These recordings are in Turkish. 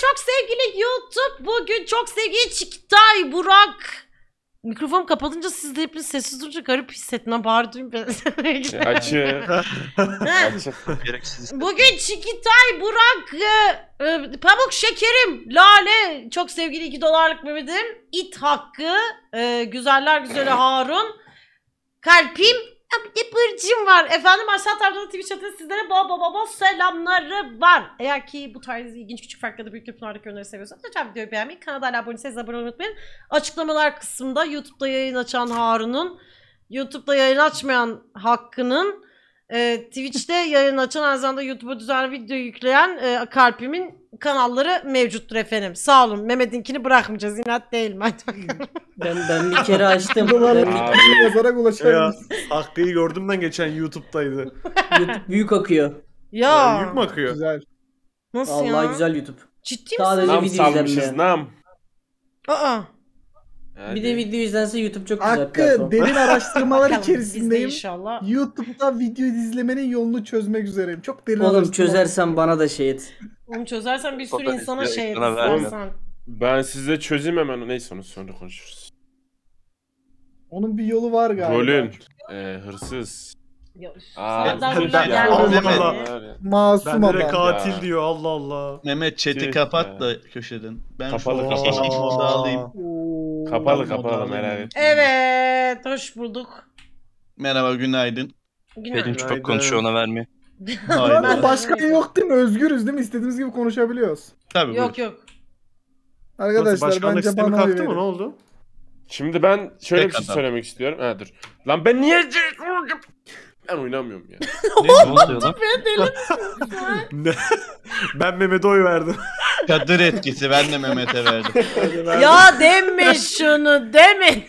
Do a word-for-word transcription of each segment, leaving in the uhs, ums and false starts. çok sevgili YouTube. Bugün çok sevgili Çikitay Burak. Mikrofon kapatınca siz de hepiniz sessiz durunca garip hissettim. Bağırdım ben. Açı. Bugün Çikitay Burak, e, e, Pamuk Şekerim, Lale, çok sevgili iki dolarlık Mehmet'im, İt Hakkı, e, Güzeller Güzeli Harun, Kalpim, bir de Bırcım var. Efendim aşağı tarafta da Twitch chat'te sizlere bol bol bol selamları var. Eğer ki bu tarz ilginç küçük farklı da büyük pınardaki öneri seviyorsanız lütfen videoyu beğenmeyi, kanala abone olmayı, abone olmayı unutmayın. Açıklamalar kısmında YouTube'da yayın açan Harun'un, YouTube'da yayın açmayan Hakkı'nın, e, Twitch'te yayın açan aynı zamanda YouTube'a düzenli video yükleyen e, Kalpim'in kanalları mevcuttur efendim. Sağ olun. Mehmet'inkini bırakmayacağız. İnat değil mi? Ben, ben bir kere açtım. Abi yazarak ulaşamıyoruz. Hakkı'yı gördüm ben geçen, YouTube'daydı. YouTube büyük akıyor. Ya. ya büyük mü akıyor? Güzel. Nasıl Vallahi ya? Vallahi güzel YouTube. Ciddi misin? Nam salmışız nam. Aa. Yani. Bir de video izlense YouTube çok güzel Hakkı, platform. Hakkı derin araştırmalar içerisindeyim. YouTube'da video izlemenin yolunu çözmek üzereyim. Çok derin araştırmalar. Oğlum çözersen bana da şey et. Oğlum çözersen bir sürü Total insana izle, şey et. Ben size çözeyim hemen. Neyse onu sonra konuşuruz. Onun bir yolu var galiba. Rolün. Ee, hırsız. Ya, Aa, ben, ben, ya, Allah Allah. Masum ben adam. Katil ya. Diyor Allah Allah. Mehmet chat'i şey, kapat da köşeden. Ben kapalı kapalı. Kapalı kapalı merak etme. Evet, hoş bulduk. Merhaba, günaydın. Günaydın. Pelin çok konuşuyor, ona verme. Başka yok değil mi? Özgürüz değil mi? İstediğimiz gibi konuşabiliyoruz. Tabii. Yok buyur. Yok. Arkadaşlar Nasıl, bence bana kalktı mı? Ne oldu? Şimdi ben şöyle Tek bir şey adam. söylemek istiyorum. Ha dur. Lan ben niye ben oynamıyorum ya. Ne oldu lan? Ben, ben Mehmet'e oy verdim. Çadır etkisi, ben de Mehmet'e verdim. Ya deme şunu, deme.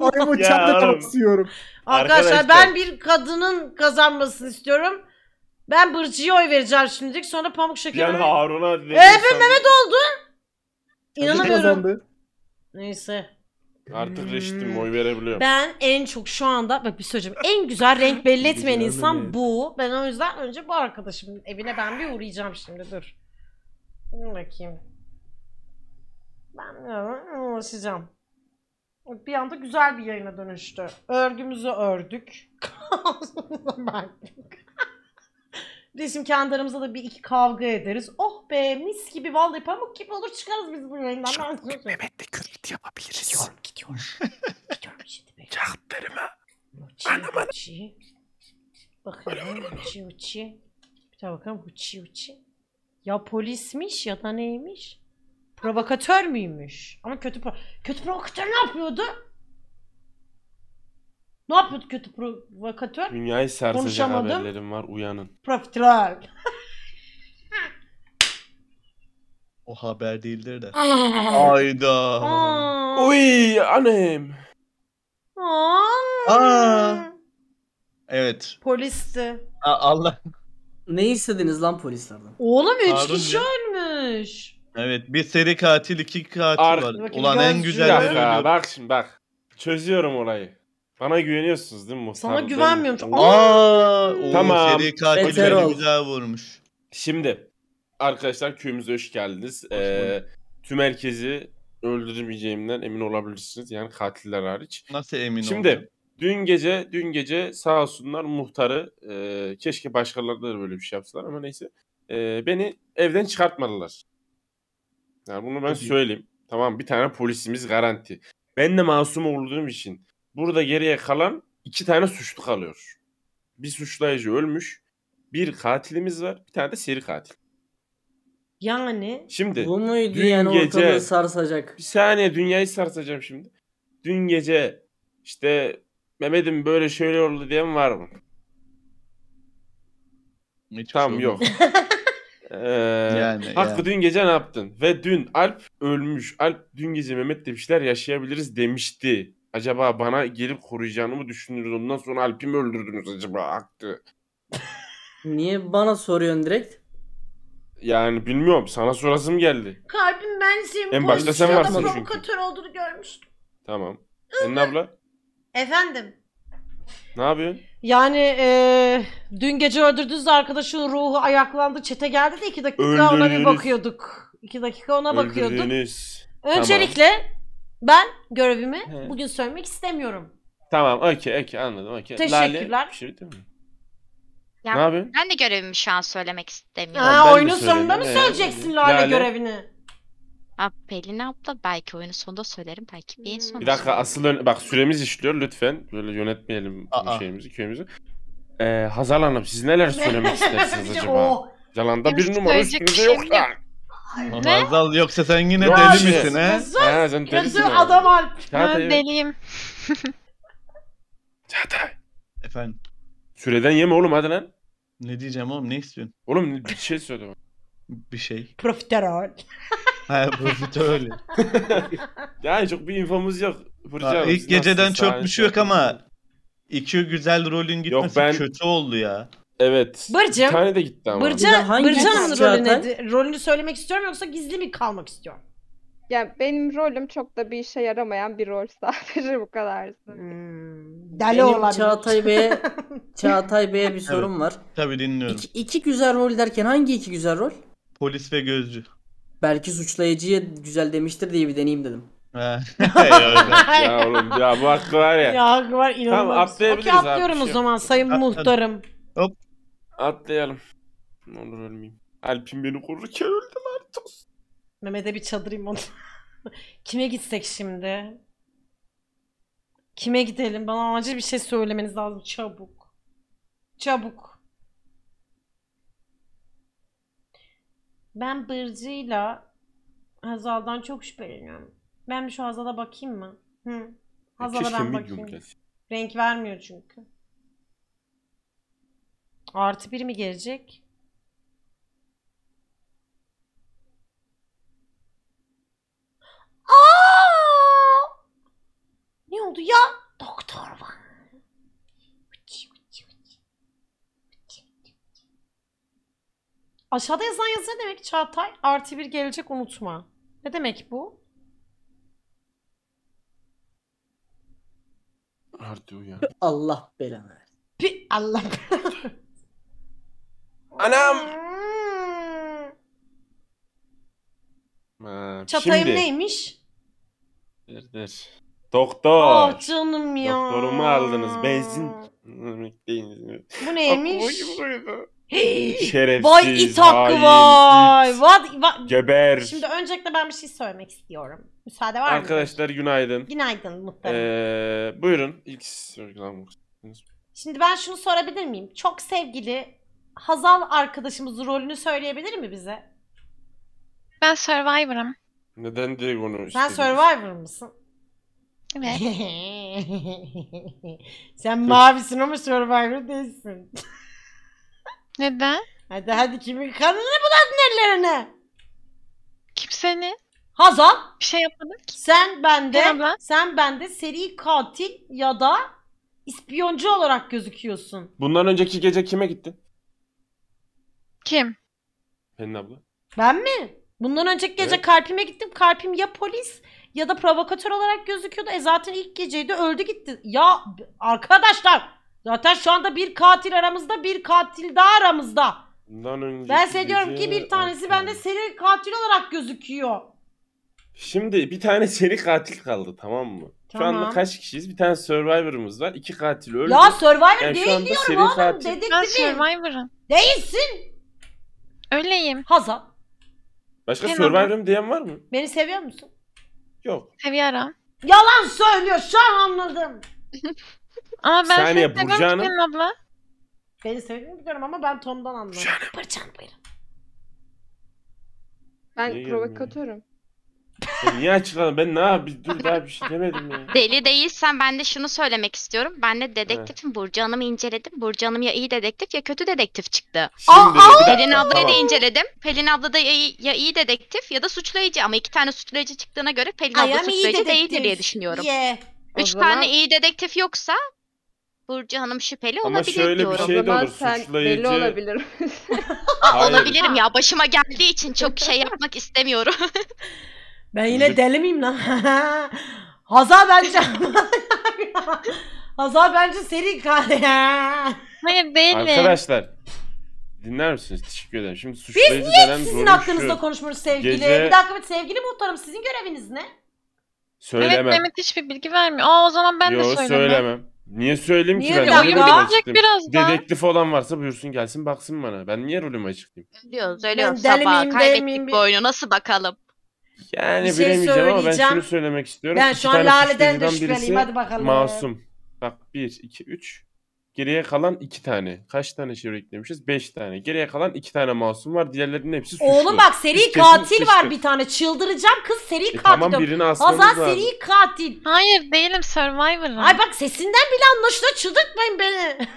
Oyumu çadır kapsıyorum. Arkadaşlar, Arkadaşlar ben bir kadının kazanmasını istiyorum. Ben Bırcı'ya oy vereceğim şimdilik. Sonra Pamuk Şeker'e. Yani Harun'a. Evet Mehmet oldu. İnanamıyorum. Neyse. Artık reşitim, oy verebiliyorum. Ben en çok şu anda bak bir söyleyeceğim. En güzel renk belli etmeyen insan bu. Ben o yüzden önce bu arkadaşımın evine ben bir uğrayacağım şimdi. Dur. Dur bakayım. Ben de ulaşacağım. Bir anda güzel bir yayına dönüştü. Örgümüzü ördük. Resim kendi aramızda da bir iki kavga ederiz. Oh be, mis gibi, vallahi pamuk gibi olur, çıkarız biz bu yayından. Mehmet'le kürt yapabiliriz. Gidiyorum, gidiyorum. Gidiyorum şimdi be. Çaktırma. Anam uçi. Bakalım uçi uçi. Bir daha bakalım uçi uçi. Ya polismiş ya da neymiş? Provokatör müymüş? Ama kötü pro kötü provokatör ne yapıyordu? Ne yapıyordu kötü provokatör? Dünyayı sarsacak haberlerim var, uyanın. Profiterol. O haber değildir de. Ayda. Oy annem. Aa. Aa. Evet. Polisti. Aa, Allah. Ne istediniz lan polislerden? Oğlum üç kişi ölmüş. Evet, bir seri katil, iki katil Ar var. Bakayım, ulan en güzel. Bak şimdi bak. Çözüyorum olayı. Bana güveniyorsunuz değil mi muhtarım? Sana güvenmiyorum. Aa, tamam. Seri katil beni güzel vurmuş. Şimdi arkadaşlar köyümüze hoş geldiniz. Hoş ee, tüm herkesi öldürmeyeceğimden emin olabilirsiniz. Yani katiller hariç. Nasıl emin şimdi, oldun? Şimdi dün gece dün gece sağ olsunlar muhtarı, e, keşke başkaları da böyle bir şey yapsalar ama neyse. E, beni evden çıkartmadılar. Yani bunu ben söyleyeyim. Tamam, bir tane polisimiz garanti. Ben de masum olduğum için burada geriye kalan iki tane suçlu kalıyor. Bir suçlayıcı ölmüş. Bir katilimiz var. Bir tane de seri katil. Yani şimdi, bu muydu dün yani gece, ortalığı sarsacak? Bir saniye, dünyayı sarsacağım şimdi. Dün gece işte Mehmet'im böyle şöyle oldu diyen var mı? Hiç tamam sorun. Yok. Ee, yani, Hakkı yani. Dün gece ne yaptın? Ve dün Alp ölmüş. Alp dün gece Mehmet de bir şeyler yaşayabiliriz demişti. Acaba bana gelip koruyacağını mı düşündünüz? Ondan sonra Alp'i mi öldürdünüz acaba Hakkı? Niye bana soruyorsun direkt? Yani bilmiyorum, sana sorasım geldi. Kalbim ben senin en başta sen varsın çünkü. Provokatör olduğunu görmüştüm. Tamam. Senin abla? Efendim? Ne yapıyorsun? Yani ee, dün gece öldürdünüz de arkadaşın ruhu ayaklandı, çete geldi de iki dakika ona bir bakıyorduk. iki dakika ona bakıyorduk. Öldürdünüz. Öncelikle tamam. Ben görevimi He. bugün söylemek istemiyorum. Tamam, okey, okey, anladım, okey. Teşekkürler. Lale, şey mi? Ya, ne yapayım? Ben de görevimi şu an söylemek istemiyorum. Ha, oyunun sonunda mı söyleyeceksin ee, Lale, Lale görevini? Abi Pelin abla belki oyunun sonunda söylerim, belki bir en sonunda. Bir dakika, asıl bak süremiz işliyor, lütfen böyle yönetmeyelim Aa. şeyimizi, köyümüzü. Ee, Hazal Hanım, siz neler söylemek istersiniz acaba? Zalanda bir numara üstünüzde yok da. Hazal yoksa sen yine yok, deli misin he? He sen delisin. Adam Alp. Ben deliyim. Çağatay. Efendim? Süreden yeme oğlum hadi lan. Ne diyeceğim oğlum, ne istiyorsun? Oğlum bir şey söyle. Bir şey. Profiterol. Ha profiterol. Yani çok bir infomuz yok. Aa, ilk geceden çökmüş yok ama iki güzel rolün gitmesi ben... kötü oldu ya. Evet. Bırcı. Bir tane de gitti ama. Bırcı, Bırcı'nın rolünü, rolünü söylemek istiyorum yoksa gizli mi kalmak istiyorum? Ya benim rolüm çok da bir işe yaramayan bir rol, sadece bu kadar. Hmm, deli olabilir. Çağatay Bey'e Çağatay Bey'e bir sorum evet, var. Tabii dinliyorum. İki, iki güzel rol derken hangi iki güzel rol? Polis ve gözcü. Belki suçlayıcıya güzel demiştir diye bir deneyeyim dedim. Ya oğlum ya bu hakkı var ya. Ya hakkı var inanılmaz. Tamam atlayabiliriz okay, abi. Atlıyorum o şey zaman sayın muhtarım. Hop. Atlayalım. Ne olur ölmeyeyim. Alp'im beni korurken öldüm artık. Mehmet'e bir çadırayım onu. Kime gitsek şimdi? Kime gidelim? Bana acil bir şey söylemeniz lazım. Çabuk. Çabuk. Ben Bırcı'yla Hazal'dan çok şüpheleniyorum. Ben bir şu Hazal'a bakayım mı? Hı. Hazal'a ben bakayım. Renk vermiyor çünkü. Artı bir mi gelecek? Aa! Ne oldu ya? Doktor var. Aşağıda yazan yazı ne demek Çağatay? Artı bir gelecek unutma. Ne demek bu? Artı uyan. Allah belanı versin. Pi Allah belanı. Anam. Ha, Çatayım şimdi neymiş? Der, der. Doktor. Ah oh, canım ya. Doktorumu aldınız. Benzin. Bu neymiş? Şerefsiz. Vay it hakkı vay. What? Geber. Şimdi öncelikle ben bir şey söylemek istiyorum. Müsaade var mı? Arkadaşlar mi? Günaydın. Günaydın muhtarım. Ee, buyurun. İlk şimdi ben şunu sorabilir miyim? Çok sevgili Hazal arkadaşımızın rolünü söyleyebilir mi bize? Ben Survivor'ım. Neden diye onu sen Survivor mısın? Evet. Sen mavisin ama Survivor değilsin. Neden? Hadi hadi kimin kanını buladın ellerine? Kimsenin. Hazal. Bir şey yapmadık. Sen bende, ben sen bende seri katil ya da ispiyoncu olarak gözüküyorsun. Bundan önceki gece kime gittin? Kim? Pelin abla. Ben mi? Bundan önceki gece evet. Kalpime gittim. Kalpim ya polis ya da provokatör olarak gözüküyordu. E zaten ilk geceydi öldü gitti. Ya arkadaşlar zaten şu anda bir katil aramızda, bir katil daha aramızda. Bundan önceki ben size diyorum ki bir tanesi okay. bende seri katil olarak gözüküyor. Şimdi bir tane seri katil kaldı tamam mı? Tamam. Şu anda kaç kişiyiz? Bir tane Survivor'ımız var. İki katil öldü. Ya Survivor yani değil diyorum oğlum. Katil... Dedik ben Survivor'ım. Değilsin. Öyleyim. Hazal. Başka Survivor'ım diyen var mı? Beni seviyor musun? Yok. Seviyorum. Yalan söylüyor şu an anladım. Ama ben seni seviyorum abla. Beni seviyorum biliyorum ama ben Tom'dan anladım. Bırcan buyurun. Ben niye provokatörüm. Niye açıkladın? Ben ne yapayım? Dur daha bir şey demedim ya. Deli değilsen ben de şunu söylemek istiyorum. Ben de dedektifim. He. Burcu Hanım'ı inceledim. Burcu Hanım ya iyi dedektif ya kötü dedektif çıktı. Şimdi Pelin ablayı tamam. da inceledim. Pelin abla da ya iyi, ya iyi dedektif ya da suçlayıcı. Ama iki tane suçlayıcı çıktığına göre Pelin abla suçlayıcı değildir diye düşünüyorum. Yeah. Üç zaman... tane iyi dedektif yoksa Burcu Hanım şüpheli ama olabilir diyorum. Ama şöyle bir şey de olur. Suçlayıcı... olabilir. Aa, olabilirim ya. Başıma geldiği için çok şey yapmak istemiyorum. Ben yine deli miyim lan? Hazal bence... Hazal bence seri kare. Hayır değilim. Arkadaşlar dinler misiniz? Teşekkür ederim. Şimdi suçlayıcı biz niye sizin hakkınızda konuşmuyoruz sevgili? Gece... Bir dakika, sevgili muhtarım, sizin göreviniz ne? Söylemem. Evet, Mehmet hiçbir bilgi vermiyor. Aa, o zaman ben Yo, de söylemem. söylemem. Niye söyleyeyim niye ki ben? Rolümü açıklayayım. Birazdan. Dedektif olan varsa buyursun gelsin baksın bana. Ben niye rolümü açıklayayım? Diyoruz öyle sabah kaybettik bu oyunu, nasıl bakalım? Yani bir şey bilemeyeceğim ama ben şunu söylemek istiyorum. Ben İki şu an Lale'den de şüpheliyim, hadi bakalım. Masum. Bak bir, iki, üç. Geriye kalan iki tane. Kaç tane şey eklemişiz? Beş tane. Geriye kalan iki tane masum var. Diğerlerinin hepsi suçlu. Oğlum bak seri Biz katil var suçlu. bir tane. Çıldıracağım kız, seri e, katil. Tamam, birini asmamız lazım. Hazal seri katil. Hayır değilim, Survivor'ım. Ay bak sesinden bile anlaşılıyor. Çıldırtmayın beni.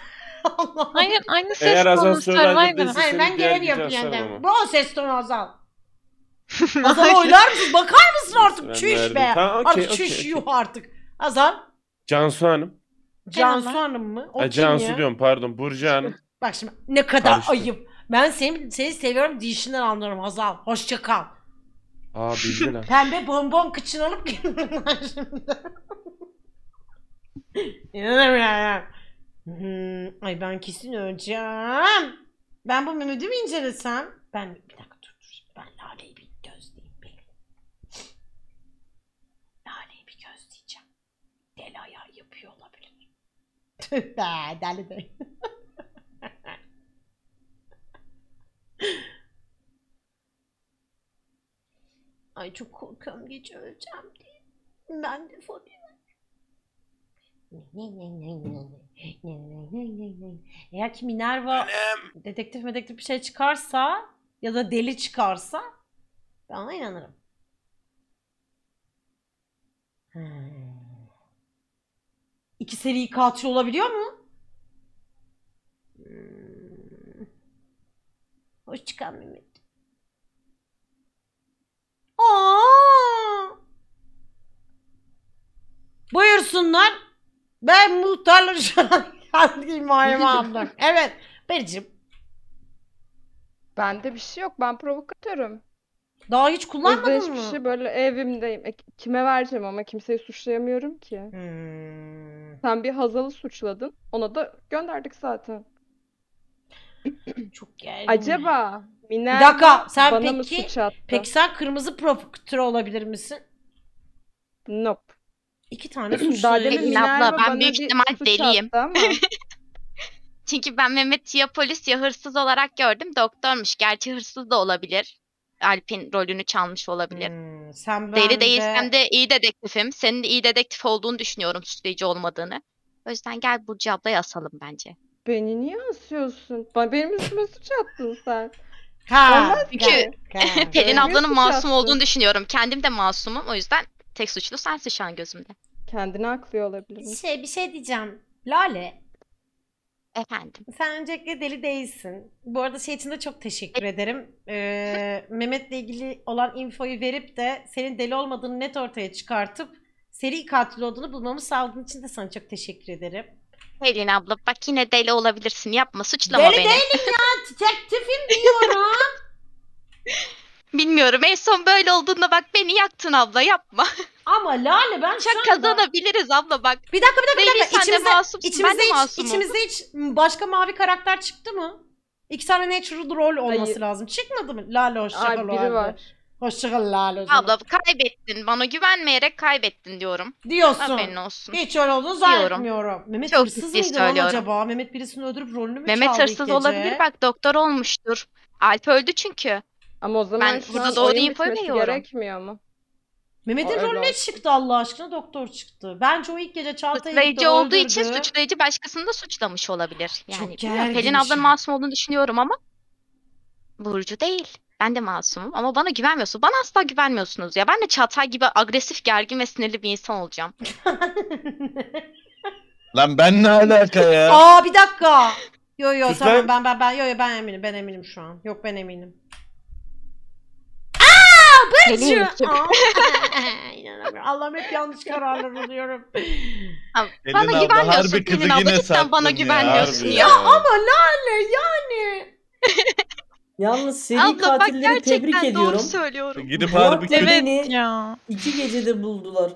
Hayır aynı ses tonu Survivor'ım. Hayır ben gelemiyorum yeniden. Bu o ses tonu Hazal. Hazal oylar mısın? Bakar mısın artık? Çüş be. Ha, okay, artık okay, çüş okay. yuh artık. Hazal. Cansu Hanım. Cansu Hanım mı? O A, Cansu ya? diyorum pardon, Burcu Hanım. Bak şimdi ne kadar Karıştım. ayıp. Ben seni seni seviyorum, dişinden anlıyorum Hazal. Hoşça kal. Aa bildin ha. Pembe bonbon kıçını alıp geliyorlar şimdi. İnanamıyorum. Hmm, ay ben kesin öleceğim. Ben bu Mehmet'i mi incelesem? Ben bir dakika dur dur. Ben Lale'yi bir gözleyeyim. Lale'yi bir gözleyeceğim. Deli ayağı yapıyor olabilir. Tüh deli deli. Ay çok korkuyorum, gece öleceğim diye. Ben de fobi var. Eğer ki Minerva dedektif medektif bir şey çıkarsa ya da deli çıkarsa ben ona inanırım. Hmm. İki seri katil olabiliyor mu? Hmm. Hoşça kal Mehmet. Aa! Buyursunlar. Ben muhtarları şu an geldiğim abla. Evet. Bırcım. Bende bir şey yok. Ben provokatörüm. Daha hiç kullanmadın mı? Hiçbir şey, böyle evimdeyim. E, kime vereceğim ama kimseyi suçlayamıyorum ki. Hmm. Sen bir Hazal'ı suçladın. Ona da gönderdik zaten. Çok geldi. Acaba Minerva bir dakika, sen bana peki, mı suç attı? Peki sen kırmızı provokatör olabilir misin? Nope. İki tane suçlu. Abla ben büyük ihtimal deliyim. Çünkü ben Mehmet'i ya polis ya hırsız olarak gördüm. Doktormuş. Gerçi hırsız da olabilir. Alp'in rolünü çalmış olabilir. Hmm, sen Deli değilsem de... de iyi dedektifim. Senin de iyi dedektif olduğunu düşünüyorum, suçlayıcı olmadığını. O yüzden gel Burcu ablaya asalım bence. Beni niye asıyorsun? Benim üstüme suç attın sen. Ha, olmaz çünkü gel, Pelin ablanın masum olduğunu düşünüyorum. Kendim de masumum. O yüzden tek suçlu sensin şu an gözümde. Kendini aklıyor olabilirim. Bir şey, bir şey diyeceğim. Lale. Efendim. Sen öncelikle deli değilsin. Bu arada şey için de çok teşekkür ederim. Ee, Mehmet'le ilgili olan infoyu verip de senin deli olmadığını net ortaya çıkartıp seri katil olduğunu bulmamı sağladığın için de sana çok teşekkür ederim. Pelin abla bak yine deli olabilirsin. Yapma, suçlama deli beni. Deli değilim ya. Dedektifim diyorum. Bilmiyorum. En son böyle olduğunda bak beni yaktın abla, yapma. Ama Lale ben şu anda... Kazanabiliriz abla bak. Bir dakika bir dakika. Bir dakika. İçimizde, masumsun, içimizde, hiç, içimizde hiç başka mavi karakter çıktı mı? İki tane natural rol olması Hayır. lazım. Çıkmadı mı? Lale hoşçakal o halde. Hoşçakal Lale o zaman. Abla kaybettin. Bana güvenmeyerek kaybettin diyorum. Diyorsun. Haberin olsun. Hiç öyle olduğunu zannetmiyorum. Mehmet Çok hırsız mıydı lan acaba? Mehmet birisini öldürüp rolünü mü Mehmet çaldı? Mehmet hırsız olabilir bak, doktor olmuştur. Alp öldü çünkü. Ama o zaman ben burada doğru infoyu veriyorum. Gerekmiyor mu? Mehmet'in rolü ne çıktı Allah aşkına? Doktor çıktı. Bence o ilk gece çantayı öldürdü. Suçlayıcı olduğu için suçlayıcı başkasını da suçlamış olabilir. Yani Pelin ablanın masum olduğunu düşünüyorum ama Burcu değil. Ben de masumum ama bana güvenmiyorsun. Bana asla güvenmiyorsunuz ya. Ben de Çağatay gibi agresif, gergin ve sinirli bir insan olacağım. Lan ben ne alaka ya? Aa bir dakika. Yo yo tamam ben ben ben yo yo ben eminim. Ben eminim şu an. Yok ben eminim. Bırcı! Allah'ım hep yanlış kararlar alıyorum. Bana güvenmiyorsun Pelin abla, cidden bana güvenmiyorsun ya. Ya ama Lale yani. Yalnız seri abla, katilleri bak, tebrik ediyorum. Doğru söylüyorum. Gidip harbi kırık. Evet ya. İki gecede buldular.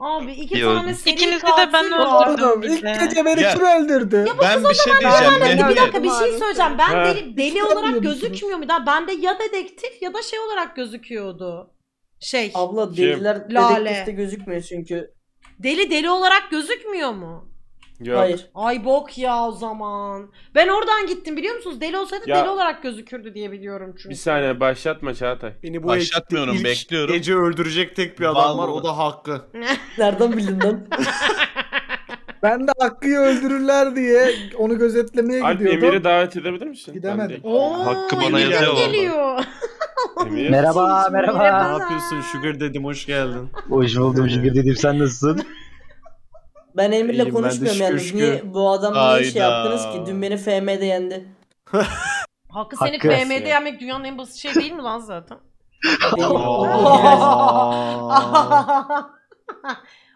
Abi iki Diyorum. tane seri İkinizi de ben öldürdüm. İlk gece beni kim öldürdü? Ya bu ben kız bir şey diyeceğim. Ben bir dakika bir şey söyleyeceğim. Ben ha. deli, deli olarak gözükmüyor muydu? Ben de ya dedektif ya da şey olarak gözüküyordu. Şey. Abla deliler dedektifte gözükmüyor çünkü. Deli deli olarak gözükmüyor mu? Yok. Hayır. Ay bok ya o zaman. Ben oradan gittim biliyor musunuz? Deli olsaydı ya, deli olarak gözükürdü diye biliyorum çünkü. Bir saniye başlatma Çağatay. Beni bu başlatmıyorum ilk bekliyorum. Gece öldürecek tek bir adam Vallahi. var o da Hakkı. Nereden bildin lan? Ben de Hakkı'yı öldürürler diye onu gözetlemeye Alp, gidiyordum. Alp Emir'i davet edebilir misin? Gidemedim. Oo, Hakkı bana yazıyor. Geliyor. Emir. Merhaba merhaba. Ne yapıyorsun Sugar dedim hoş geldin. Hoş buldum Sugar dedim sen nasılsın? Ben Emir'le İyiyim, konuşmuyorum ben yani. Şükür. Niye bu adamla ne şey yaptınız ki? Dün beni F M'de yendi. Hakkı seni Hakkı F M'de yenmek dünyanın en basit şey değil mi lan zaten?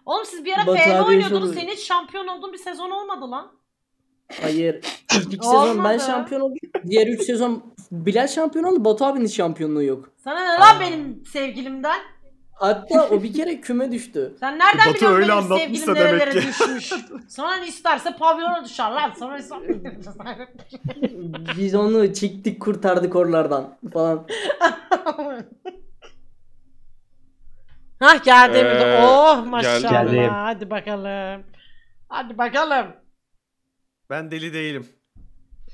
Oğlum siz bir ara Batu F M oynuyordunuz. Senin hiç şampiyon olduğun bir sezon olmadı lan. Hayır. İlk sezon ben şampiyon oldum. Diğer üç sezon Bilal şampiyon oldu. Batu abinin şampiyonluğu yok. Sana ne lan benim sevgilimden? Hatta o bir kere küme düştü. Sen nereden biliyorsun benim sevgilim nerelere düşmüş? Sana ne isterse pavyona düşer lan. Sana ne Biz onu çektik kurtardık oralardan falan. Hah geldi ee, bir oh maşallah. Geldim. Hadi bakalım. Hadi bakalım. Ben deli değilim.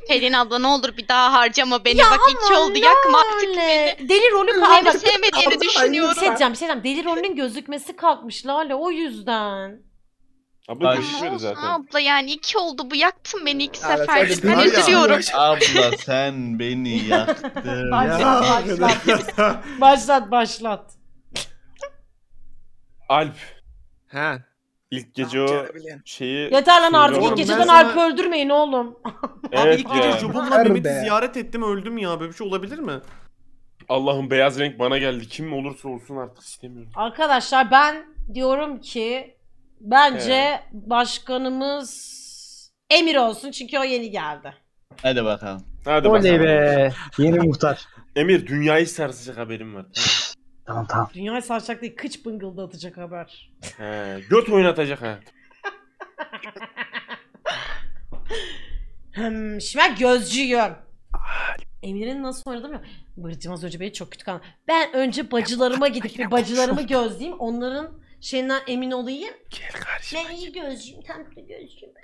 Pelin abla ne olur bir daha harcama beni. Ya bak iki oldu yakma artık beni. Deli rolü kaldı. Sevmediğini düşünüyorum. Bir şey diyeceğim, bir şey diyeceğim. Deli rolünün gözükmesi kalkmış Lale o yüzden. Abla düşmedi zaten. Abla yani iki oldu bu yaktın beni iki evet, sefer. Ben üzülüyorum. Abla sen beni yaktın. Başlat başlat. başlat başlat. Alp. He. İlk gece o şeyi... Yeter lan artık oğlum, ilk geceden sana... Alp'i öldürmeyin oğlum. Evet abi ilk gece Cubum'la Mehmet'i ziyaret ettim öldüm ya böyle bir şey olabilir mi? Allah'ım beyaz renk bana geldi kim olursa olsun artık istemiyorum. Arkadaşlar ben diyorum ki bence evet. başkanımız Emir olsun çünkü o yeni geldi. Hadi bakalım. Hadi bakalım. Oley be yeni muhtar. Emir dünyayı sarsacak haberim var. Tamam tamam. Dünyayı sarsacak değil, kıç bıngılda atacak haber. He, göt oynatacak ha. hmm, şimdi ben gözcüyüm. Emir'in nasıl oynadım ya? Bırcı az önce beni çok kötü kaldı. Ben önce bacılarıma gidip bir bacılarımı gözleyeyim. Onların şeyinden emin olayım. Gel karşıma. Ben iyi gözcüyüm, tam da gözcüyüm.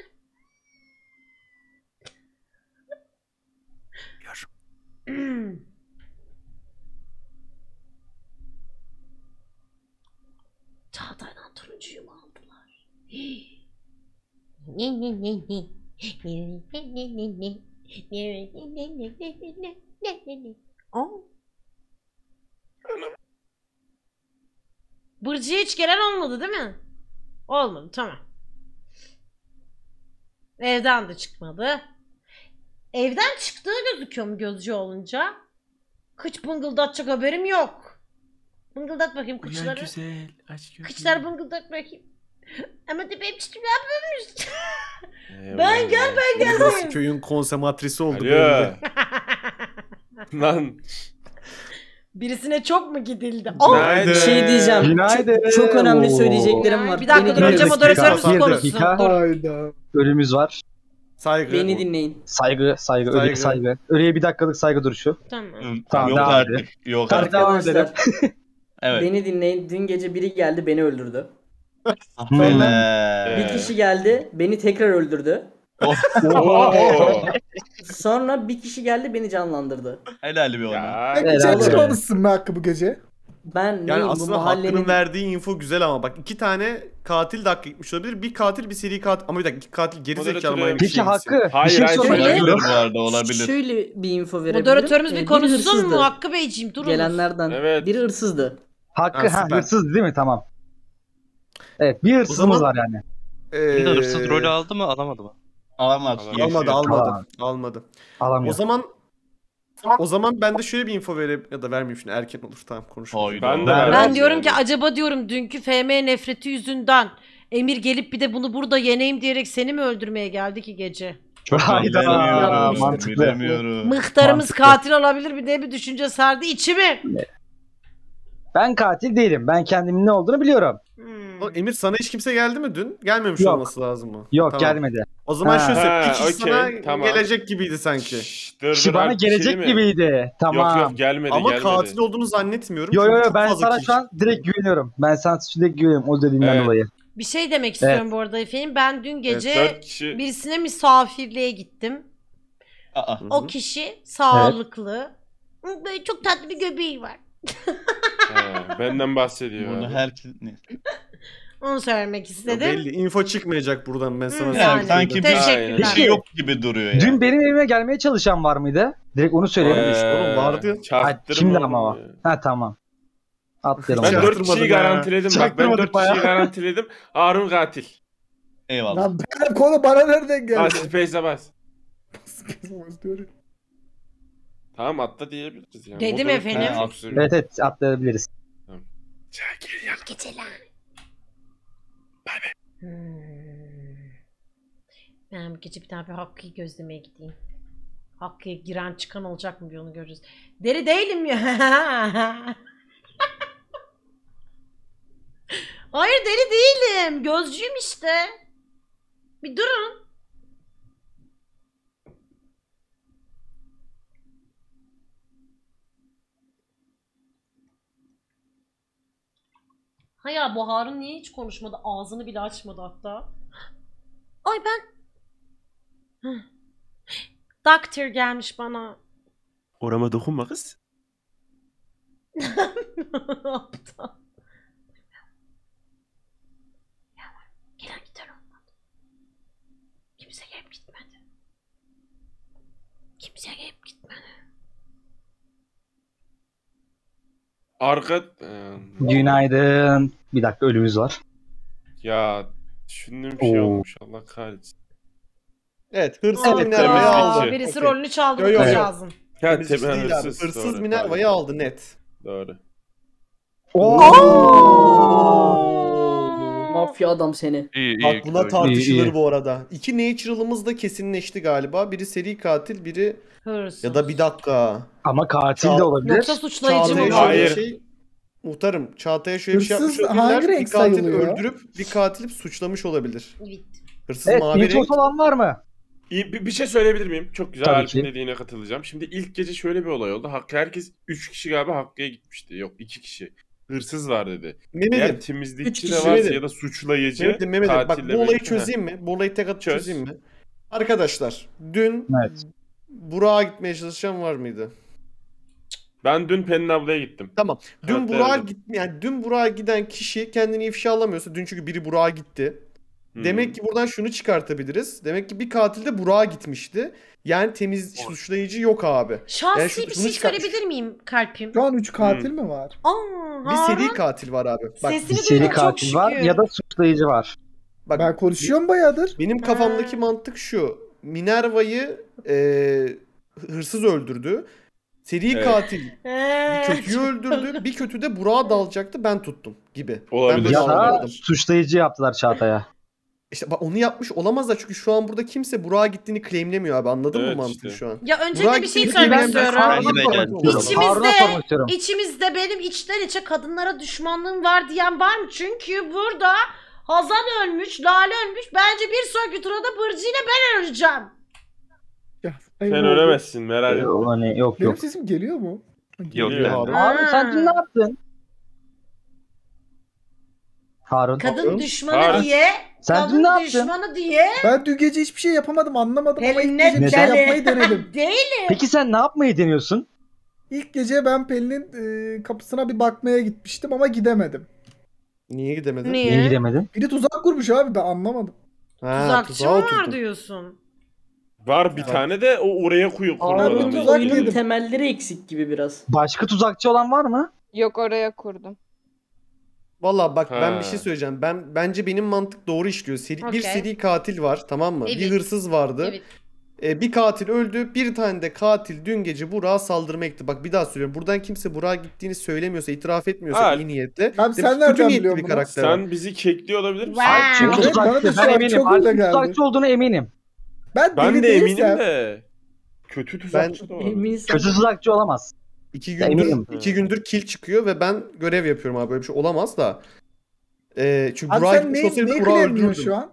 Yorum. Çağatay'dan turuncuyu mu aldılar? Ne ne ne ne ne ne ne ne ne ne ne ne ne ne Bırcı'ya hiç gelen olmadı değil mi? Olmadı tamam. Evden de çıkmadı. Evden çıktığı gözüküyor mu gözcü olunca? Kıç bıngıldatacak haberim yok. Bıngıldat bakayım kıçları. Güzel, kıçlar bıngıldat bakayım. Ama de benim çiçeğim yapmamış. Ee, ben gel ben gel. Burası köyün konsematrisi oldu böyle. Lan. Birisine çok mu gidildi? Bir şey diyeceğim. Günaydın. Çok önemli söyleyeceklerim var. Bir dakika dur önce moderatörümüz konuşsun. Hayda. Ölümüz var. Saygı. Beni dinleyin. Saygı, saygı, saygı. Ölüye saygı. Ölüye bir dakikalık saygı duruşu. Tamam. Tamam. Yok artık. Yok artık. Arkadaşlar. Evet. Beni dinleyin. Dün gece biri geldi beni öldürdü. Sonra bir kişi geldi beni tekrar öldürdü. Sonra bir kişi geldi beni canlandırdı. Helal bir ona. Peki sen çıkmamışsın mı Hakkı bu gece? Ben yani neyim, aslında mahallenin... Hakkı'nın verdiği info güzel ama bak iki tane katil dakika gitmiş olabilir. Bir katil bir seri katil ama bir dakika iki katil geri zekalı bir şey Hakkı. Hayır hayır şöyle, olabilir. Şöyle bir info verebilirim. Moderatörümüz bir konuşsun mu Hakkı Beyciğim durun. Gelenlerden evet. Biri hırsızdı. Hakkı ha, ha, hırsız değil mi tamam. Evet bir hırsızımız var yani. Ee... Hırsız rolü aldı mı alamadı mı? Alamadı. Alamadı almadı. Almadı. Alamıyor. O zaman... O zaman ben de şöyle bir info vereyim ya da vermeyeyim şimdi erken olur tamam konuşalım. Ben, ben, ben diyorum ki acaba diyorum dünkü F M nefreti yüzünden Emir gelip bir de bunu burada yeneyim diyerek seni mi öldürmeye geldi ki gece? Çok bilemiyorum, mantıklı. Bilemiyorum. Mıhtarımız mantıklı. Katil olabilir bir de bir düşünce sardı içimi. Ben katil değilim ben kendimin ne olduğunu biliyorum. Hmm. O, Emir sana hiç kimse geldi mi dün? Gelmemiş Yok. olması lazım mı? Yok tamam. gelmedi. O zaman şöyle söyleyeyim. İki kişi okay, sana tamam. gelecek gibiydi sanki. Şşş, dur, dur, bana gelecek şey gibiydi. Tamam. Yok yok gelmedi. Ama gelmedi. Katil olduğunu zannetmiyorum. Yok yok yo, ben sana şu an direkt güveniyorum. Ben sana direkt güveniyorum o dediğinden evet. dolayı. Bir şey demek istiyorum evet. bu arada efendim. Ben dün gece evet, kişi... birisine misafirliğe gittim. Aa, o kişi sağlıklı. Evet. Böyle çok tatlı bir göbeği var. Ha, benden bahsediyor. Bunu herkes onu söylemek istedim. Ya belli info çıkmayacak buradan ben sana. Yani sanki bir şey yok gibi duruyor ya. Dün benim evime gelmeye çalışan var mıydı? Direkt onu söyleyelim. Ee, vardı. Şimdi ama var. Ha tamam. Atlayalım. Ben dört kişiyi garantiledim. Bak ben dört kişiyi garantiledim. Harun katil. Eyvallah. Lan benim konu bana nereden geldi? Aslı Feyza bas. Tamam atla diyebiliriz yani. Dedim efendim. Ha, evet evet atlayabiliriz. Tamam. İyi geceler. Bay bay. Ben bu gece bir daha bir Hakkı'yı gözlemeye gideyim. Hakkı'ya giren çıkan olacak mı bir onu göreceğiz. Deri değilim ya. Hayır deri değilim. Gözcüyüm işte. Bir durun. Ha ya bu Harun niye hiç konuşmadı? Ağzını bile açmadı hatta. Ay ben... Doktor gelmiş bana. Orama dokunma kız. Aptal. Ya var. Gelen gider olmadı. Kimse gelip gitmedi. Kimse gelip gitmedi. Arka... Günaydın. Bir dakika ölümüz var. Ya düşündüğüm şey olmuş Allah kahretsin. Evet hırsız evet, Minerva'yı aldı. Birisi okay. rolünü çaldı bu kız yazın. Hırsız, hırsız Minerva'yı aldı net. Doğru. Oooo. Mafya adam seni. İyi, iyi, bak buna tartışılır iyi, iyi. bu arada. İki natural'ımız da kesinleşti galiba. Biri seri katil biri... Hırsız. Ya da bir dakika. Ama katil Çağ... de olabilir. Yoksa suçlayıcı mı? Hayır. Şey... Muhtarım Çağatay'a şöyle hırsız bir şey yapmış olabilirler. Bir katil öldürüp bir katilip suçlamış olabilir. Evet. Hırsız evet, mavi renk. Olan var mı? İyi, bir, bir şey söyleyebilir miyim? Çok güzel Alp'in dediğine katılacağım. Şimdi ilk gece şöyle bir olay oldu. Hakkı herkes üç kişi galiba Hakkı'ya gitmişti. Yok iki kişi. Hırsız var dedi. Mehmet'im. Eğer temizlikçi de varsa Mehmet'im. ya da suçlayıcı Mehmet'im, Mehmet'im. katille. Bak bu olayı çözeyim mi? Bu olayı tek at Çöz. çözeyim mi? Arkadaşlar dün... Evet. Burak'a gitmeye çalışan var mıydı? Ben dün Pelin ablaya gittim. Tamam. Dün Burak'a git yani dün Burak'a giden kişi kendini ifşalamıyorsa dün çünkü biri Burak'a gitti. Hmm. Demek ki buradan şunu çıkartabiliriz. Demek ki bir katil de Burak'a gitmişti. Yani temiz oh. suçlayıcı yok abi. Şahsi yani şu, bir şey söyleyebilir miyim kalbim? Şu an üç katil hmm. mi var? Aa, bir seri katil var abi. Bak, bir seri katil var ya da suçlayıcı var. Bak, ben konuşuyorum bayağıdır. Benim kafamdaki ha. mantık şu. Minerva'yı e, hırsız öldürdü. Seri evet. katil bir kötüyü öldürdü. Bir kötü de Burak'a dalacaktı. Ben tuttum gibi. Olabilir. Ben ya suçlayıcı yaptılar Çağatay'a. İşte bak onu yapmış olamazlar. Çünkü şu an burada kimse Burak'a gittiğini claimlemiyor abi. Anladın evet, mı mantığı işte. şu an? Ya önce Burak'a de bir şey söylemek istiyorum. İçimizde, içimizde benim içten içe kadınlara düşmanlığım var diyen var mı? Çünkü burada... Hazal ölmüş, Lale ölmüş. Bence bir sonraki turada Bırcı ile ben öleceğim. Ya, sen ölemezsin merak etme. Hani, yok Benim yok. sesim geliyor mu? Geliyor. geliyor abi. Harun sen dün ne yaptın? Harun. Kadın Harun. düşmanı Harun. diye. Sen kadın dün ne yaptın? düşmanı diye. Ben dün gece hiçbir şey yapamadım anlamadım Pelin ama ilk gece bir şey yapmayı denedim. Değilim. Peki sen ne yapmayı deniyorsun? İlk gece ben Pelin'in e, kapısına bir bakmaya gitmiştim ama gidemedim. Niye gidemedin? Niye? Niye gidemedin? Biri tuzak kurmuş abi ben anlamadım. Ha, tuzakçı mı var tuttum. diyorsun? Var bir evet. tane de o oraya kuyu kurmadı. Oyunun temelleri eksik gibi biraz. Başka tuzakçı olan var mı? Yok oraya kurdum. Valla bak ha. ben bir şey söyleyeceğim. Ben Bence benim mantık doğru işliyor. Seri, okay. Bir seri katil var tamam mı? Evet. Bir hırsız vardı. Evet. Ee, bir katil öldü. Bir tane de katil dün gece Burak'a saldırmaktı. Bak bir daha söylüyorum. Buradan kimse Burak'a gittiğini söylemiyorsa, itiraf etmiyorsa evet. iyi niyetle. Abi sen nereden biliyorsun bunu? Karakter. Sen bizi kekliyor olabilir misin? Wow. Çünkü tuzakçı. Ben eminim. Artık tuzakçı olduğuna eminim. Ben, ben de eminim de. Kötü tuzakçı da olabilir. Kötü tuzakçı olamaz. İki gündür, iki gündür kill çıkıyor ve ben görev yapıyorum abi. Böyle bir şey olamaz da. Ee, çünkü abi Burak sen neyi planlıyorsun şu an?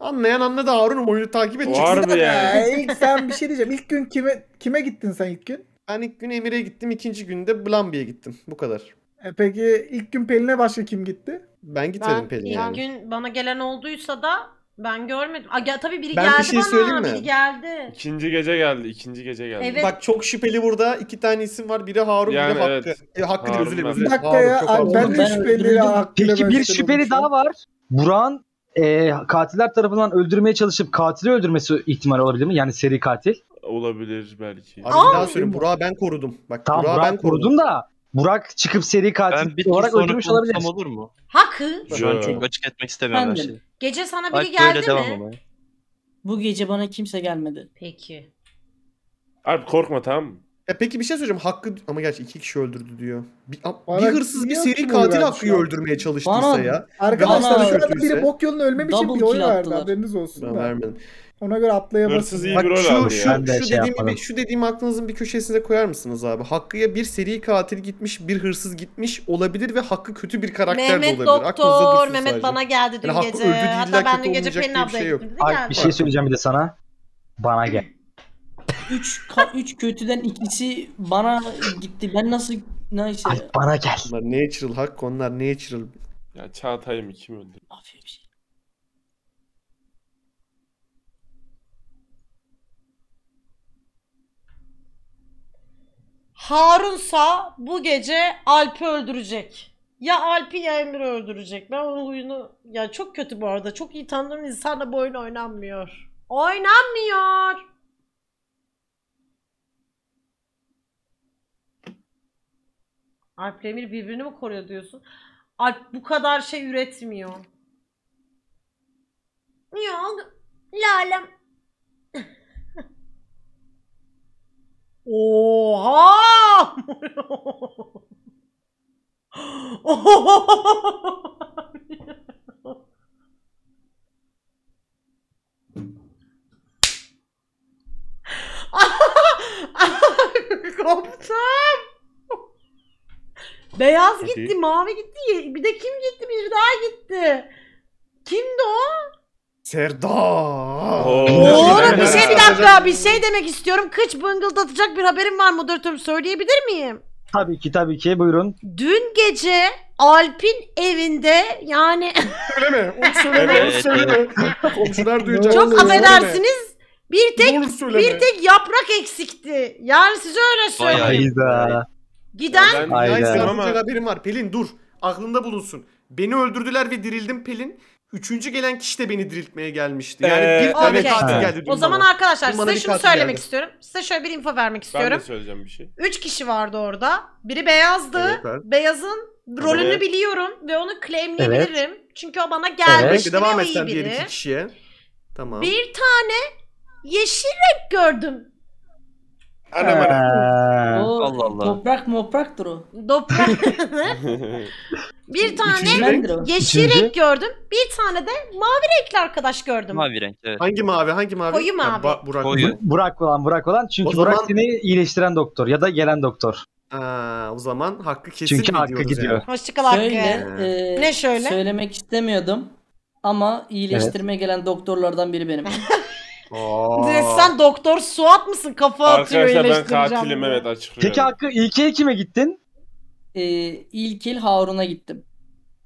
Anlayan anladı, Harun'um oyunu takip et. Var mı ya? İlk sen bir şey diyeceğim. İlk gün kime kime gittin sen ilk gün? Ben ilk gün Emir'e gittim. İkinci günde Blambi'ye gittim. Bu kadar. E peki ilk gün Pelin'e başka kim gitti? Ben gitmedim Pelin'e. İlk yani. gün bana gelen olduysa da ben görmedim. A, ya, tabii biri ben geldi bir şey bana. Mi? Biri geldi. İkinci gece geldi. İkinci gece geldi. Evet. Bak çok şüpheli burada. İki tane isim var. Biri Harun, yani biri evet. Hakkı. E, Hakkı değil, özür dilerim. Bir dakika ya. Harun, ben de şüpheli ya. Peki bir şüpheli daha var. Burak'ın E, katiller tarafından öldürmeye çalışıp katili öldürmesi ihtimali olabilir mi? Yani seri katil. Olabilir belki. Abi Aa, bir daha söyleyeyim. Burak'ı ben korudum. Bak, tamam Burak'ı ben korudum. korudum da Burak çıkıp seri katil olarak öldürmüş olabilir. Olur mu? Hakkı. Şu an çok açık etmek istemiyorum. Şey. Gece sana biri Alp geldi mi? Bu gece bana kimse gelmedi. Peki. Alp korkma tamam. E peki bir şey söyleyeceğim. Hakkı ama gerçi iki kişi öldürdü diyor. Bir, bir hırsız bir seri katil Hakkı'yı öldürmeye çalıştıysa bana, ya. Arkadaşlar bana, biri bok yolunu ölmemiş için bir oy verdi. Haberiniz olsun. Ben ona göre atlayamazsınız. Bak şu, şu, şu, de şu, şey dediğimi, şu dediğimi aklınızın bir köşesine koyar mısınız abi? Hakkı'ya bir seri katil gitmiş, bir hırsız gitmiş olabilir ve Hakkı kötü bir karakter Mehmet de olabilir. Doktor, Mehmet doktor, Mehmet bana geldi dün yani gece. Hatta ben dün gece Pelin ablaya gittim. Bir şey söyleyeceğim bir de sana. Bana gel. Üç, üç kötüden ikisi bana gitti. Ben nasıl neyse. Ay bana gel. Bunlar natural hak, onlar natural. Ya Çağatay'ım kim öldürdü? Afiyet bir şey. Harunsa bu gece Alp'i öldürecek. Ya Alp'i ya Emir'i öldürecek. Ben onun oyunu ya çok kötü bu arada. Çok iyi tanıdığım insanla bu oyun oynanmıyor. Oynanmıyor. Alp Emir birbirini mi koruyor diyorsun? Alp bu kadar şey üretmiyor. Yok. Lalem. Oha! Koptum. Beyaz gitti, Hadi. mavi gitti. Bir de kim gitti? Bir daha gitti. Kimdi o? Serdar. Oğlum bir şey bir dakika. Bir şey demek istiyorum. Kıç bıngıldatacak bir haberim var moderatörüm. Söyleyebilir miyim? Tabii ki tabii ki. Buyurun. Dün gece Alp'in evinde yani... Söyleme. Onu söyleme. Evet, onu söyleme. Evet. Komşular duyacak. Çok affedersiniz. Bir tek, bir tek yaprak eksikti. Yani size öyle söyleyeyim. Hayda. Giden sadece haberim var. Pelin dur. Aklında bulunsun. Beni öldürdüler ve dirildim Pelin. Üçüncü gelen kişi de beni diriltmeye gelmişti. Yani ee, bir tane okay. katil geldi. O zaman bana. arkadaşlar Dün size şunu söylemek geldi. istiyorum. Size şöyle bir info vermek istiyorum. Ben de söyleyeceğim bir şey. Üç kişi vardı orada. Biri beyazdı. Evet, Beyazın rolünü evet. biliyorum ve onu claimleyebilirim. Evet. Çünkü o bana gelmişti evet. ve o iyi biri. Diğer iki kişiye. Tamam. Bir tane yeşil renk gördüm. Anam anam. O, Allah Allah. Toprak mopraktır o. Toprak. bir tane renk, yeşil Üçüncü. renk gördüm. Bir tane de mavi renkli arkadaş gördüm. Mavi renk evet. Hangi mavi? Hangi mavi? Koyu mavi. Ya, Burak. Koyu. Burak olan Burak olan. Çünkü zaman... Burak seni iyileştiren doktor ya da gelen doktor. Aa, o zaman Hakkı kesin Çünkü Hakkı gidiyor. Yani. Hoşçakal Hakkı. Şöyle, e, ne şöyle? Söylemek istemiyordum ama iyileştirmeye evet. gelen doktorlardan biri benim. Sen doktor Suat mısın? Kafa atıyor eleştireceğim. Arkadaşlar ben katilim evet açıklıyorum. Peki Hakkı ilk el kime gittin? Ee, ilk el Harun'a gittim.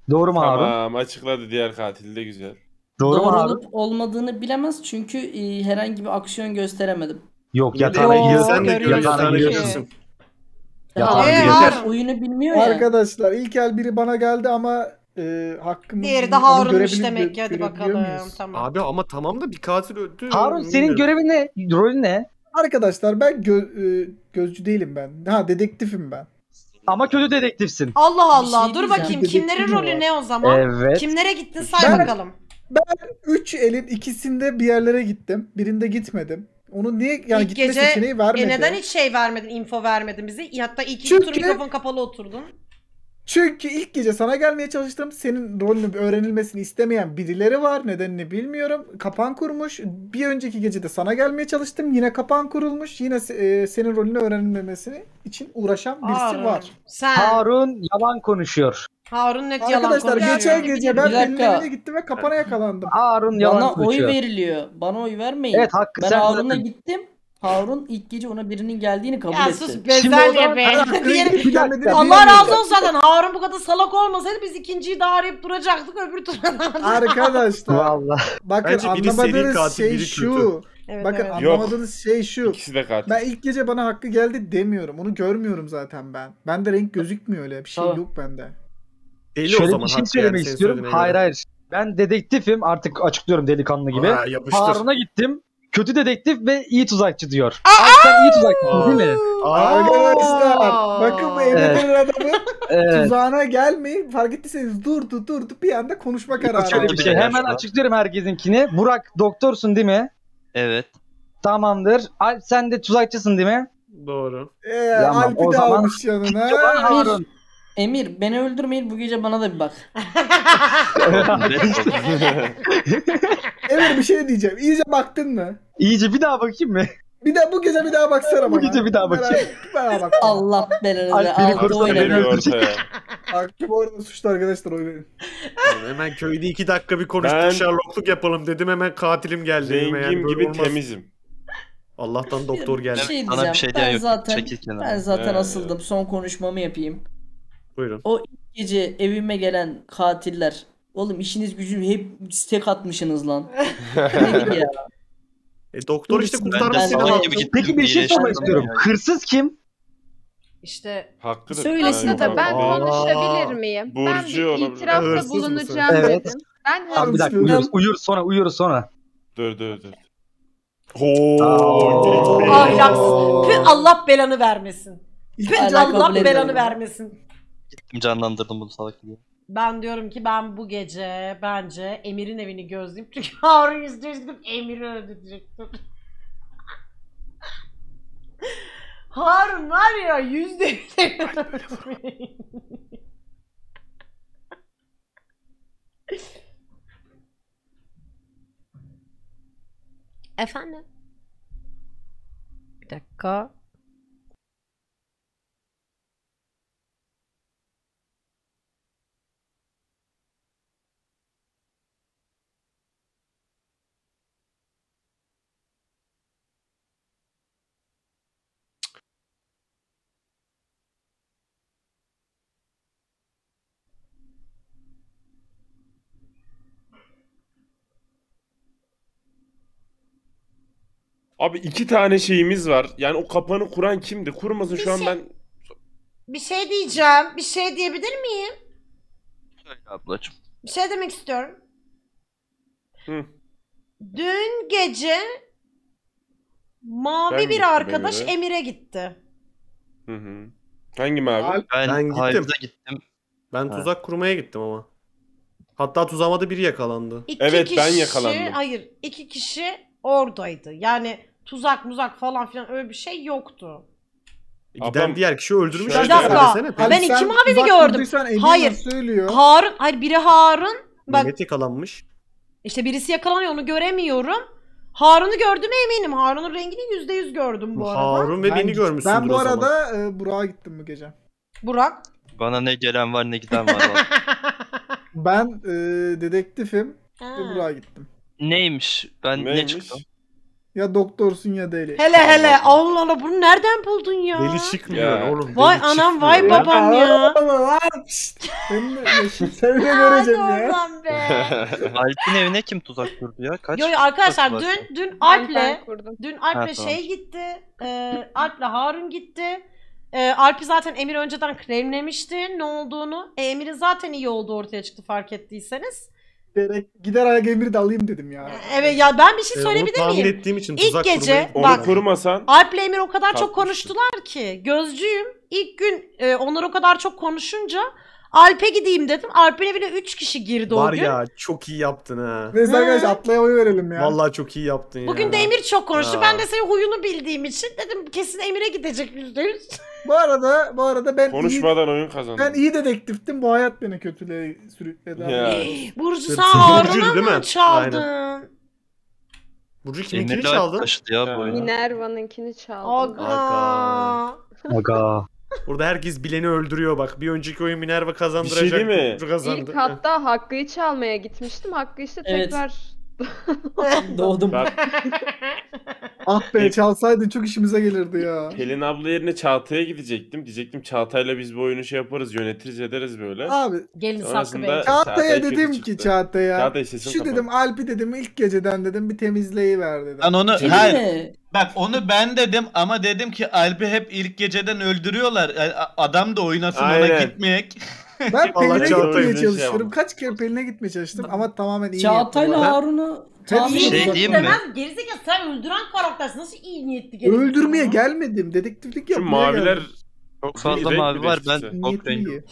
Doğru mu Harun? Tamam açıkladı diğer katil de güzel. Doğru, Doğru mu Harun? Olmadığını bilemez çünkü e, herhangi bir aksiyon gösteremedim. Yok yatağına giriyorsun. Yatağına giriyorsun. Oyunu bilmiyor ya. Arkadaşlar ilk el biri bana geldi ama... Ee, Diğeri de Harun'muş demek ki hadi bakalım. Tamam. Abi ama tamam da bir katil öldü. Harun senin görevin ne? Rolün ne? Arkadaşlar ben gö gözcü değilim ben. Ha dedektifim ben. Ama kötü dedektifsin. Allah Allah şey dur bakayım kimlerin rolü var. ne o zaman? Evet. Kimlere gittin say ben, bakalım. Ben üç elin ikisinde bir yerlere gittim. Birinde gitmedim. Onu niye yani ilk gitme gece, seçeneği vermedi? E neden hiç şey vermedin info vermedin bize? Hatta ilk, ilk Çünkü... tur mikrofon kapalı oturdun. Çünkü ilk gece sana gelmeye çalıştım. Senin rolünü öğrenilmesini istemeyen birileri var. Nedenini bilmiyorum. Kapan kurmuş. Bir önceki gece de sana gelmeye çalıştım. Yine kapan kurulmuş. Yine e, senin rolünü öğrenilmemesi için uğraşan birisi Harun, var. Sen... Harun yalan konuşuyor. Harun net yalan konuşuyor. Arkadaşlar geçen gece ben Pelin'in evine gittim ve kapana yakalandım. Harun yalan Bana konuşuyor. Oy veriliyor. Bana oy vermeyin. Evet, Hakkı, ben Harun'la gittim. Harun ilk gece ona birinin geldiğini kabul etti. Ya sus bezelye be. Allah razı olsun zaten. Harun bu kadar salak olmasaydı biz ikinciyi daha arayıp duracaktık öbür turdan. Arkadaşlar. Vallahi. Bakın bence anlamadığınız katil, şey şu. Evet, bakın evet. anlamadığınız Yok. şey şu. İkisi de katil. Ben ilk gece bana Hakkı geldi demiyorum. Onu görmüyorum zaten ben. Bende renk gözükmüyor öyle. Bir şey tamam. yok bende. Deli Şöyle o zaman bir şey söylemek yani istiyorum. Hayır hayır. Ben dedektifim artık, açıklıyorum delikanlı gibi. Harun'a gittim. Kötü dedektif ve iyi tuzakçı diyor. Sen iyi tuzakçı değil mi? Arkadaşlar bakın bu Emir'in adamı tuzağına gelmeyin. Fark ettiyseniz durdu durdu bir anda konuşma kararı aldı. Şey. Hemen açıklıyorum herkesinkini. Burak doktorsun değil mi? Evet. Tamamdır. Alp sen de tuzakçısın değil mi? Doğru. Ee, Alp'i de almış yanına. Harun. Emir beni öldürmeyin, bu gece bana da bir bak. Emir bir şey diyeceğim. İyice baktın mı? İyice bir daha bakayım mı? Bir daha bu gece bir daha baksana bana. Bu gece bir daha bakayım. Bana bak. Allah belanı. Alp ortaya. Alp bu arada suçlu arkadaşlar, oy verin. Yani hemen köyde iki dakika bir konuştuk, ben... Sherlockluk yapalım dedim, hemen katilim geldi. Rengim yani gibi olmaz. Temizim. Allah'tan doktor geldi. Şey Ana bir şey ben yok. Zaten, ben zaten ee... asıldım. Son konuşmamı yapayım. Buyurun. O ilk gece evime gelen katiller, oğlum işiniz gücünüz hep stek atmışsınız lan. ya. E doktor işte kurtarmışsınız. Peki bir şey sormak istiyorum. Yani. Hırsız kim? İşte Hakkıdır. Söylesin tabii. Ben Aa, konuşabilir miyim? Burcu ben bir itirafta bulunacağım dedim. Evet. Ben hırsızım. Uyur, uyur sonra uyur sonra. Dur dur dur. Ooo. Ahlaksız. Allah belanı vermesin. Allah belanı vermesin. Gittim canlandırdım bunu salak gibi. Ben diyorum ki ben bu gece bence Emir'in evini gözleyip, çünkü Harun yüzde yüz gidip Emir'i öldürecektir. Harun var ya yüzde yüz Emir'i. Efendim? Bir dakika. Abi iki tane şeyimiz var. Yani o kapanı kuran kimdi? Kurmasın bir şu şey, an ben... Bir şey diyeceğim. Bir şey diyebilir miyim? Söyle ablacığım. Bir şey demek istiyorum. Hı. Dün gece mavi ben bir arkadaş Emir'e Emir gitti. Hı hı. Hangi mavi? Ben, ben gittim. gittim. Ben ha. tuzak kurmaya gittim ama. Hatta tuzamada biri yakalandı. İki evet kişi, ben yakalandım. Hayır iki kişi... Oradaydı. Yani tuzak muzak falan filan öyle bir şey yoktu. Ablam, giden diğer kişi öldürmüş. Bir dakika. Ben iki mavini gördüm. Hayır. Harun. Hayır biri Harun. Bak. Mehmet yakalanmış. İşte birisi yakalanıyor, onu göremiyorum. Harun'u gördüğüme eminim. Harun'un rengini yüzde yüz gördüm bu arada. Harun ve ben beni görmüşsündür. Ben bu arada e, Burak'a gittim bu gece. Burak. Bana ne gelen var ne giden var. Ben e, dedektifim. Burak'a gittim. Neymiş? Ben Neymiş? ne çıktım? Ya doktorsun ya deli. Hele hele Allah Allah, bunu nereden buldun ya? Deli çıkmıyor ya. oğlum. Vay anam vay babam ya. ya. Senin seni de göreceğim ya. Alp'in evine kim tuzak kurdu ya? Kaç? Yo, yo arkadaşlar dün ya? dün Alp'le dün Alp'le tamam. şey gitti. E, Alp'le Harun gitti. E, Alp'i zaten Emir önceden kremlemişti ne olduğunu. E, Emir'in zaten iyi olduğu ortaya çıktı fark ettiyseniz. Gider ayak Emir'i de alayım dedim ya. Evet ya ben bir şey söyleyebilir miyim? Onu tahmin ettiğim için tuzak kurmayı. İlk gece bak Alp'le Emir o kadar çok konuştular ki gözcüyüm. İlk gün e, onlar o kadar çok konuşunca Alp'e gideyim dedim. Alp'in evine üç kişi girdi Var o gün. Var ya çok iyi yaptın ha. Neyse arkadaşlar atlaya oy verelim ya. Vallahi çok iyi yaptın Bugün ya. Bugün de Emir çok konuştu. Ha. Ben de senin huyunu bildiğim için dedim kesin Emir'e gidecek yüzde yüz. Bu arada bu arada ben konuşmadan iyi, oyun kazandım. Ben iyi dedektiftim. Bu hayat beni kötülüğe sürükledi. Hey, Burcu sağ mı çaldın? Aynen. Burcu kiminkini çaldın? Minerva'nınkini çaldın. Aga. Aga. Burada herkes bileni öldürüyor bak. Bir önceki oyun Minerva kazandıracak. Bir şey değil mi? İlk hatta Hakkı'yı çalmaya gitmiştim. Hakkı işte tekrar... Doğdum. Ben... Ah be, çalsaydın çok işimize gelirdi ya. Pelin abla yerine Çağatay'a gidecektim. Diyecektim Çağatay'la biz bu oyunu şey yaparız, yönetiriz ederiz böyle. Abi gelin Hakkı Bey. Çağatay'a dedim ki Çağatay'a. Çağatay şu kapan. Dedim Alp'i dedim ilk geceden dedim bir temizleyiver dedim. Ben onu hayır, bak onu ben dedim ama dedim ki Alp'i hep ilk geceden öldürüyorlar. Adam da oynasın aynen. Ona gitmeyek. Ben Pelin'e gitmeye çalışıyorum. Şey kaç kere Pelin'e gitmeye çalıştım ama tamamen iyi. Çağatay'la Harun'u tahmin şey diyeyim mi? Gerizekalı sen öldüren karaktersin. Nasıl iyi niyetli geldin? Öldürmeye ya? Gelmedim. Dedektiflik yapmaya maviler geldim. Çok fazla mavi var. Ben çok rengi.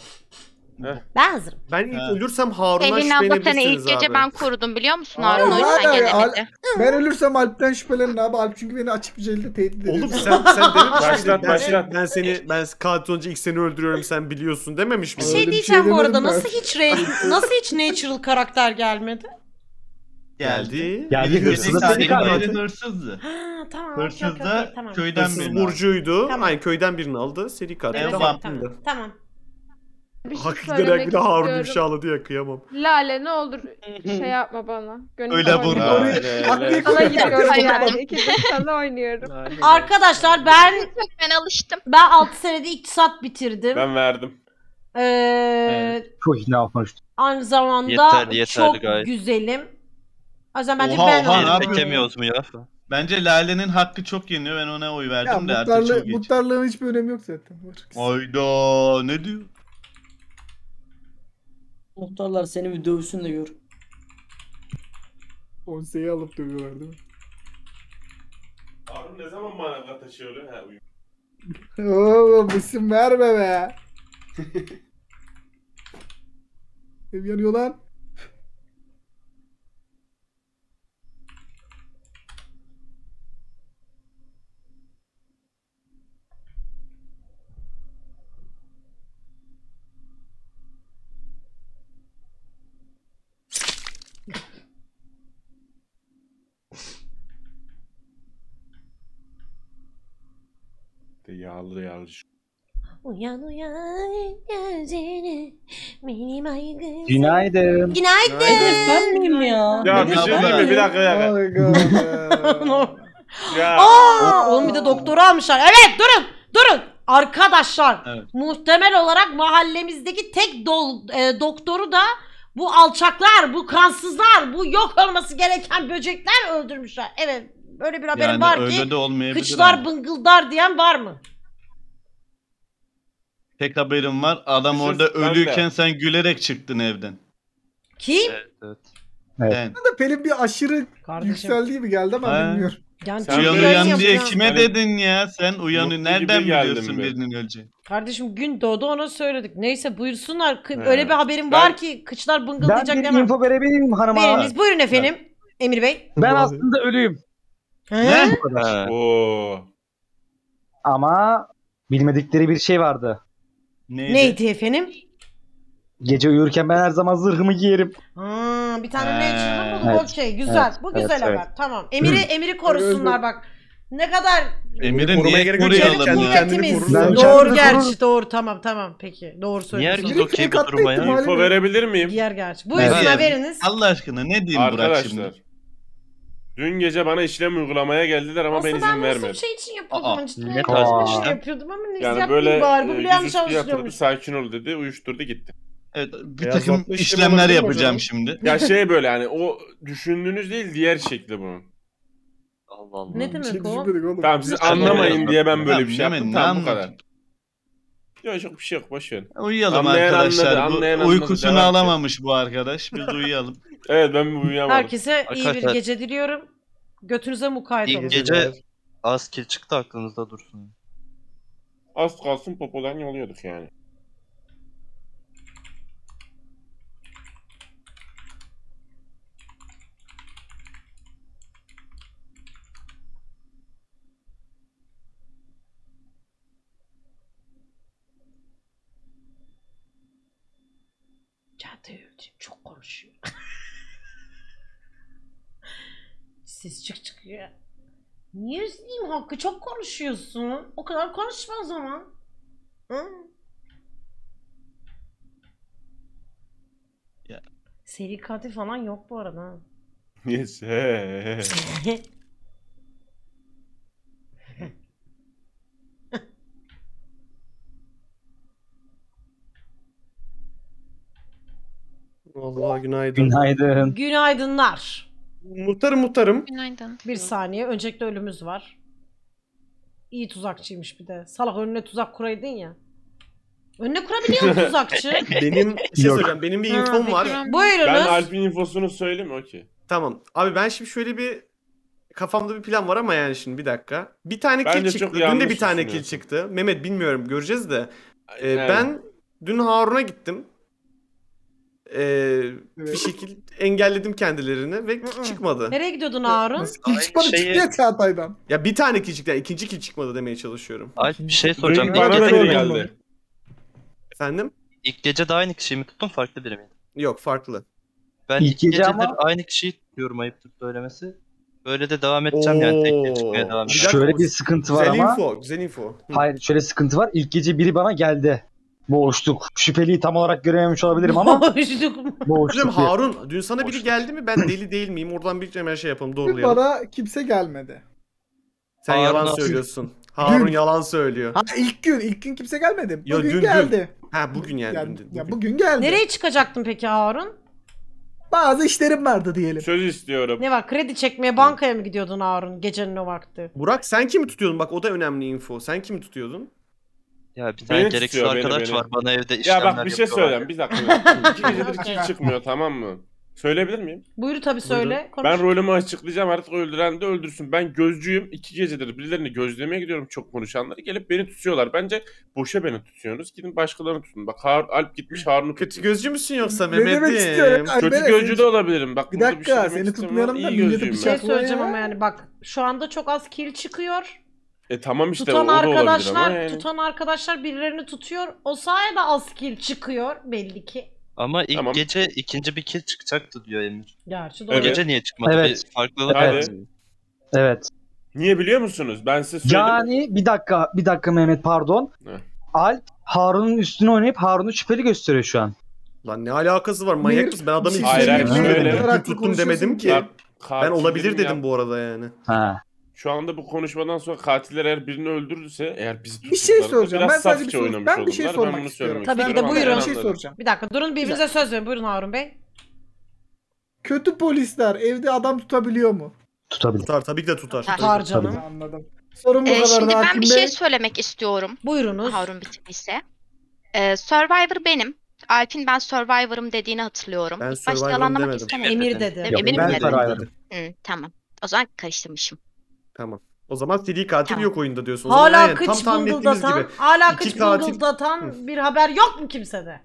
Ben hazırım. Ben ilk ha. Ölürsem Harun'a şüphelenebilirsiniz abi. İlk gece ben korudum biliyor musun Harun? O yüzden gelemedi. Ben ölürsem Alp'ten şüphelenin abi. Alp çünkü beni açık bir şekilde tehdit ediyor. Oğlum sen sen dememiş miydin? Ben seni ben katil olunca ilk seni öldürüyorum sen biliyorsun dememiş miydin? Bir şey diyeceğim bu arada. Nasıl hiç nasıl hiç natural karakter gelmedi? Geldi. Geldi. Hırsız da hırsızdı. Ha tamam. Hırsız da köyden birini aldı. Burcuydu. Aynen köyden birini aldı. Seri katil. Tamam. Tamam. Hakikaten bir de Harun ifşaladı ya kıyamam. Lale ne olur şey yapma bana. Gönül öyle bunu. Sana giriyorum yani. İki de sana oynuyorum. Arkadaşlar ben ben alıştım. Ben altı senede iktisat bitirdim. Ben verdim. Eee çok inanmıştım. Aynı zamanda çok güzelim. O zaman bence ben onu bekemiyoruz mu ya? Bence Lale'nin hakkı çok yeniyor. Ben ona oy verdim de artık çok geç. Mutlarlığın hiçbir önemi yok zaten. Hayda ne diyor? Muhtarlar seni bir dövsün de gör. Konseyi alıp dövüyorlar değil mi? Harun ne zaman manavla taşıyor lan her uyum? Oğlum isim verme be. Ev yanıyor lan. Yağlı yağlı. Uyan uyan gözleri benim aygın. Günaydın. Günaydın. Günaydın. Ben miyim ya? Ya bir şey değil mi? Bir dakika ya. Aaa! Oğlum bir de doktora almışlar. Evet durun durun. Arkadaşlar evet. Muhtemel olarak mahallemizdeki tek dol, e, doktoru da bu alçaklar, bu kansızlar, bu yok olması gereken böcekler öldürmüşler. Evet. Öyle bir haberim yani var ki kıçlar ama. Bıngıldar diyen var mı? Tek haberim var. Adam Kışın orada ölüyken de. Sen gülerek çıktın evden. Kim? Evet. Evet. Evet. Yani. Pelin bir aşırı kardeşim. Yükseldiği mi geldi ama ha. Bilmiyorum. Yani sen uyan uyan diye ya. Kime yani, dedin ya? Sen uyanı nereden biliyorsun birinin öleceğini? Kardeşim gün doğdu ona söyledik. Neyse buyursunlar. He. Öyle bir haberim ben, var ki kıçlar bıngıldayacak demem. Ben bir info verebilir miyim hanıma? Veriniz. Buyurun efendim. Ben. Emir Bey. Ben aslında ölüyüm. He? Ne? Oo. Ama bilmedikleri bir şey vardı. Neydi? Neydi efendim? Gece uyurken ben her zaman zırhımı giyerim. Ha, bir tane ne çıktı bu evet. Şey güzel. Evet, bu güzel evet, haber. Evet. Tamam. Emir'i Emir'i korusunlar bak. Ne kadar Emir'i niye gerek yok kendini korur. Doğru gerçi doğru tamam tamam peki. Doğru söylüyorsun. Niye herkes okey bu duruma ya? İnfo verebilir miyim? Diğer gerçi. Buyurun haberiniz. Allah aşkına ne diyeyim Burak şimdi? Dün gece bana işlem uygulamaya geldiler ama aslında ben izin vermedim. Aslında ben bir şey için yapıyordum. Cidden yapıyordum. Şey yapıyordum ama ne yani böyle bari, bu e, yüzüstü yatırdı sakin ol dedi uyuşturdu gitti. Evet bir ya takım işlemler yapacağım şimdi. Ya şey böyle hani o düşündüğünüz değil diğer şekli bunun. Allah Allah. Ne demek o? Tamam siz anlamayın diye ben böyle ya, bir şey yaptım. Tam bu kadar. Yok çok bir şey yok boş ver. Uyuyalım anlayan arkadaşlar. Anladı, anlayan bu, anladı, uykusunu anladı. Alamamış bu arkadaş. Biz uyuyalım. Evet ben uyuyamadım. Herkese iyi bir gece diliyorum. Götünüze mukayyet olun. İlk gece az kil çıktı aklınızda dursun. Az kalsın popodan yoluyorduk yani. Hayata öldüm. Çok konuşuyor. Ses çık çıkıyor. Niye üzüleyim Hakkı? Çok konuşuyorsun. O kadar konuşma o zaman. Hı? Ya. Seri katil falan yok bu arada. Yes. Vallahi günaydın. Günaydın. Günaydınlar. Muhtarım muhtarım. Günaydın. Bir saniye. Öncelikle ölümüz var. İyi tuzakçıymış bir de. Salak önüne tuzak kuraydın ya. Önüne kurabiliyor musun tuzakçı? Benim bir şey söyleyeceğim. Benim bir infom ha, var. Buyurunuz. Ben Alp'in infosunu söyleyeyim mi? Okey. Tamam. Abi ben şimdi şöyle bir kafamda bir plan var ama yani şimdi bir dakika. Bir tane ben kill çıktı. Dün de bir tane kill çıktı. Mehmet bilmiyorum göreceğiz de. Ee, evet. Ben dün Harun'a gittim. Ee, evet. Bir şekilde engelledim kendilerini ve kill çıkmadı. Nereye gidiyordun Harun? Kill çıkmadı şeyi... çıktı ya Çağatay'dan. Ya bir tane kill çıktı. Yani ikinci kill çıkmadı demeye çalışıyorum. Ay bir şey soracağım. İlk gece de geldi. Efendim? İlk gece de aynı kişiyi mi tuttun farklı biri miydi? Yok farklı. Ben ilk, ilk gece ama... aynı kişiyi tutuyorum ayıptır söylemesi. Böyle de devam edeceğim Oo. yani tekne çıkmaya devam edeceğim. Şöyle bir sıkıntı var güzel ama. Güzel info, güzel info. Hı. Hayır şöyle sıkıntı var. İlk gece biri bana geldi. Boğuştuk. Şüpheliyi tam olarak görememiş olabilirim ama. Boğuştuk mu? Boğuştuk. Harun dün sana boğuştuk. Biri geldi mi? Ben deli değil miyim? Oradan bir hemen şey yapalım doğrulayalım. Bana kimse gelmedi. Sen Harun yalan söylüyorsun. Harun dün. Yalan söylüyor. Ha, ilk gün, ilk gün kimse gelmedi. Bugün ya, dün, geldi. Dün. Ha bugün yani. Geldi. Dün, dün, dün. Ya bugün geldi. Nereye çıkacaktın peki Harun? Bazı işlerim vardı diyelim. Söz istiyorum. Ne var? Kredi çekmeye bankaya mı gidiyordun Harun gecenin o vakti? Burak sen kimi tutuyordun? Bak o da önemli info. Sen kimi tutuyordun? Ya bir tane gereksiz arkadaş beni, var beni. Bana evde işlemler yapıyorlar. Ya bak bir şey söyleyeyim. Bir dakika. İki gecedir ki çıkmıyor tamam mı? Söyleyebilir miyim? Buyur tabii söyle. Konuş. Ben rolümü açıklayacağım artık öldüren de öldürsün. Ben gözcüyüm. İki gecedir birilerini gözlemeye gidiyorum çok konuşanları. Gelip beni tutuyorlar. Bence boşa beni tutuyorsunuz. Gidin başkalarını tutun. Bak Har Alp gitmiş Harun'u kötü tutuyor. Gözcü müsün yoksa Mehmet'im? Kötü gözcü de olabilirim. Bak, bir dakika bir şey seni tutmayalım da millete bir şey söyleyeceğim ya. Ama yani bak şu anda çok az kill çıkıyor. E tamam işte tutan o, o arkadaşlar, yani. Tutan arkadaşlar birilerini tutuyor. O sayede az kill çıkıyor belli ki. Ama ilk tamam. Gece ikinci bir kill çıkacaktı diyor Emir. Gerçi doğru. Evet. Gece niye çıkmadı? Evet. Farklılık evet. Evet. Niye biliyor musunuz? Ben size söyledim. Yani bir dakika, bir dakika Mehmet pardon. Heh. Alp Harun'un üstüne oynayıp Harun'u şüpheli gösteriyor şu an. Lan ne alakası var? Manyak mısın? Ben adamı hiç tuttum demedim ki. Ben olabilir dedim bu arada yani. Ha. Şu anda bu konuşmadan sonra katiller eğer birini öldürürse eğer bizi tutuklarsa şey biraz ben sadece safça oynamış ben bir şey olurlar. Sormak ben bunu istiyorum. Tabii ki de buyurun. Bir, şey soracağım. Bir dakika durun birbirinize güzel. Söz verin. Buyurun Harun Bey. Kötü polisler evde adam tutabiliyor mu? Tutabilir. Tutar tabii ki de tutar. Tutar canım. Tabii. Anladım. Sorun bu ee, kadar şimdi ben bir şey Bey. Söylemek istiyorum. Buyurunuz. Harun bitirmişse. Ee, Survivor benim. Alp'in ben Survivor'ım dediğini hatırlıyorum. Ben Survivor'ım demedim. Emir dedi. Yok, Emir ben Survivor'ım. Tamam. O zaman karıştırmışım. Tamam. O zaman seri katil tamam. Yok oyunda diyorsun. Hala yani, kıç bıngıldatan, hala kıç bıngıldatan bir haber yok mu kimsede?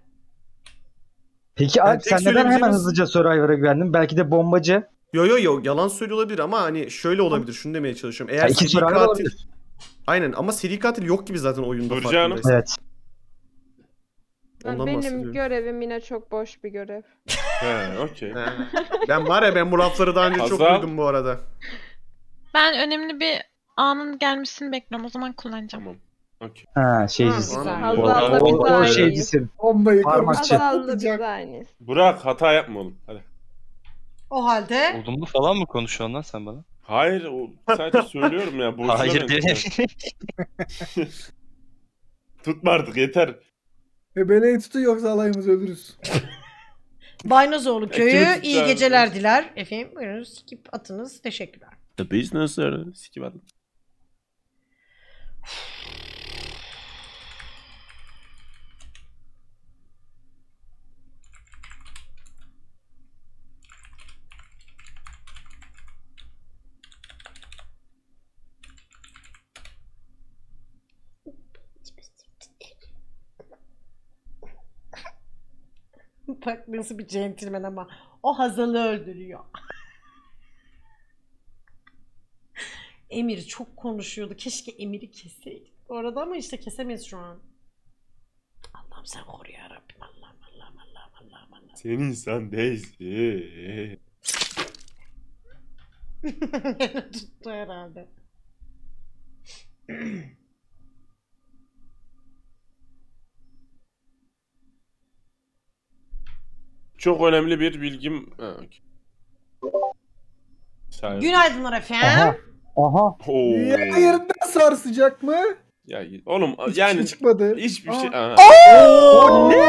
Peki yani Alp sen neden hemen hızlıca Survivor'a güvendin? Belki de bombacı. Yo yo yo yalan söylüyor olabilir ama hani şöyle olabilir. Şunu demeye çalışıyorum. Eğer seri katil... Olabilir. Aynen ama seri katil yok gibi zaten oyunda. Evet. Ondan benim görevim yine çok boş bir görev. He okey. Ben var ya ben bu lafları daha önce Hazal... çok duydum bu arada. Ben önemli bir anın gelmesini bekliyorum. O zaman kullanacağım. Tamam. Okay. Ha şey Hazal'la o şeycisin. Bombayı kurmuşsun. Burak hata yapma oğlum. Hadi. O halde. Olumlu falan mı konuşuyorsun lan sen bana? Hayır. O, sadece söylüyorum ya. Hayır değil. Tutma artık yeter. Ebeleyi tutun yoksa alayımızı ölürüz. Baynozoğlu köyü iyi geceler diler. Efendim buyurun skip atınız. Teşekkürler. The business öyle sikim adam. Bak nasıl bir centilmen ama o Hazal'ı öldürüyor. Emir çok konuşuyordu. Keşke Emir'i keseydik. Bu arada ama işte kesemeyiz şu an. Allah'ım sen koru ya Rabbim. Allah'ım Allah'ım Allah'ım Allah'ım Allah'ım. Sen insan değilsin. Tuttu herhalde. Çok önemli bir bilgim. Ha, okay. Günaydınlar efendim. Aha. Aha. Ya yerinden sarsacak mı? Ya oğlum hiç yani şey çıkmadı. Hiçbir Aa. şey. Aha. Oo! Ne?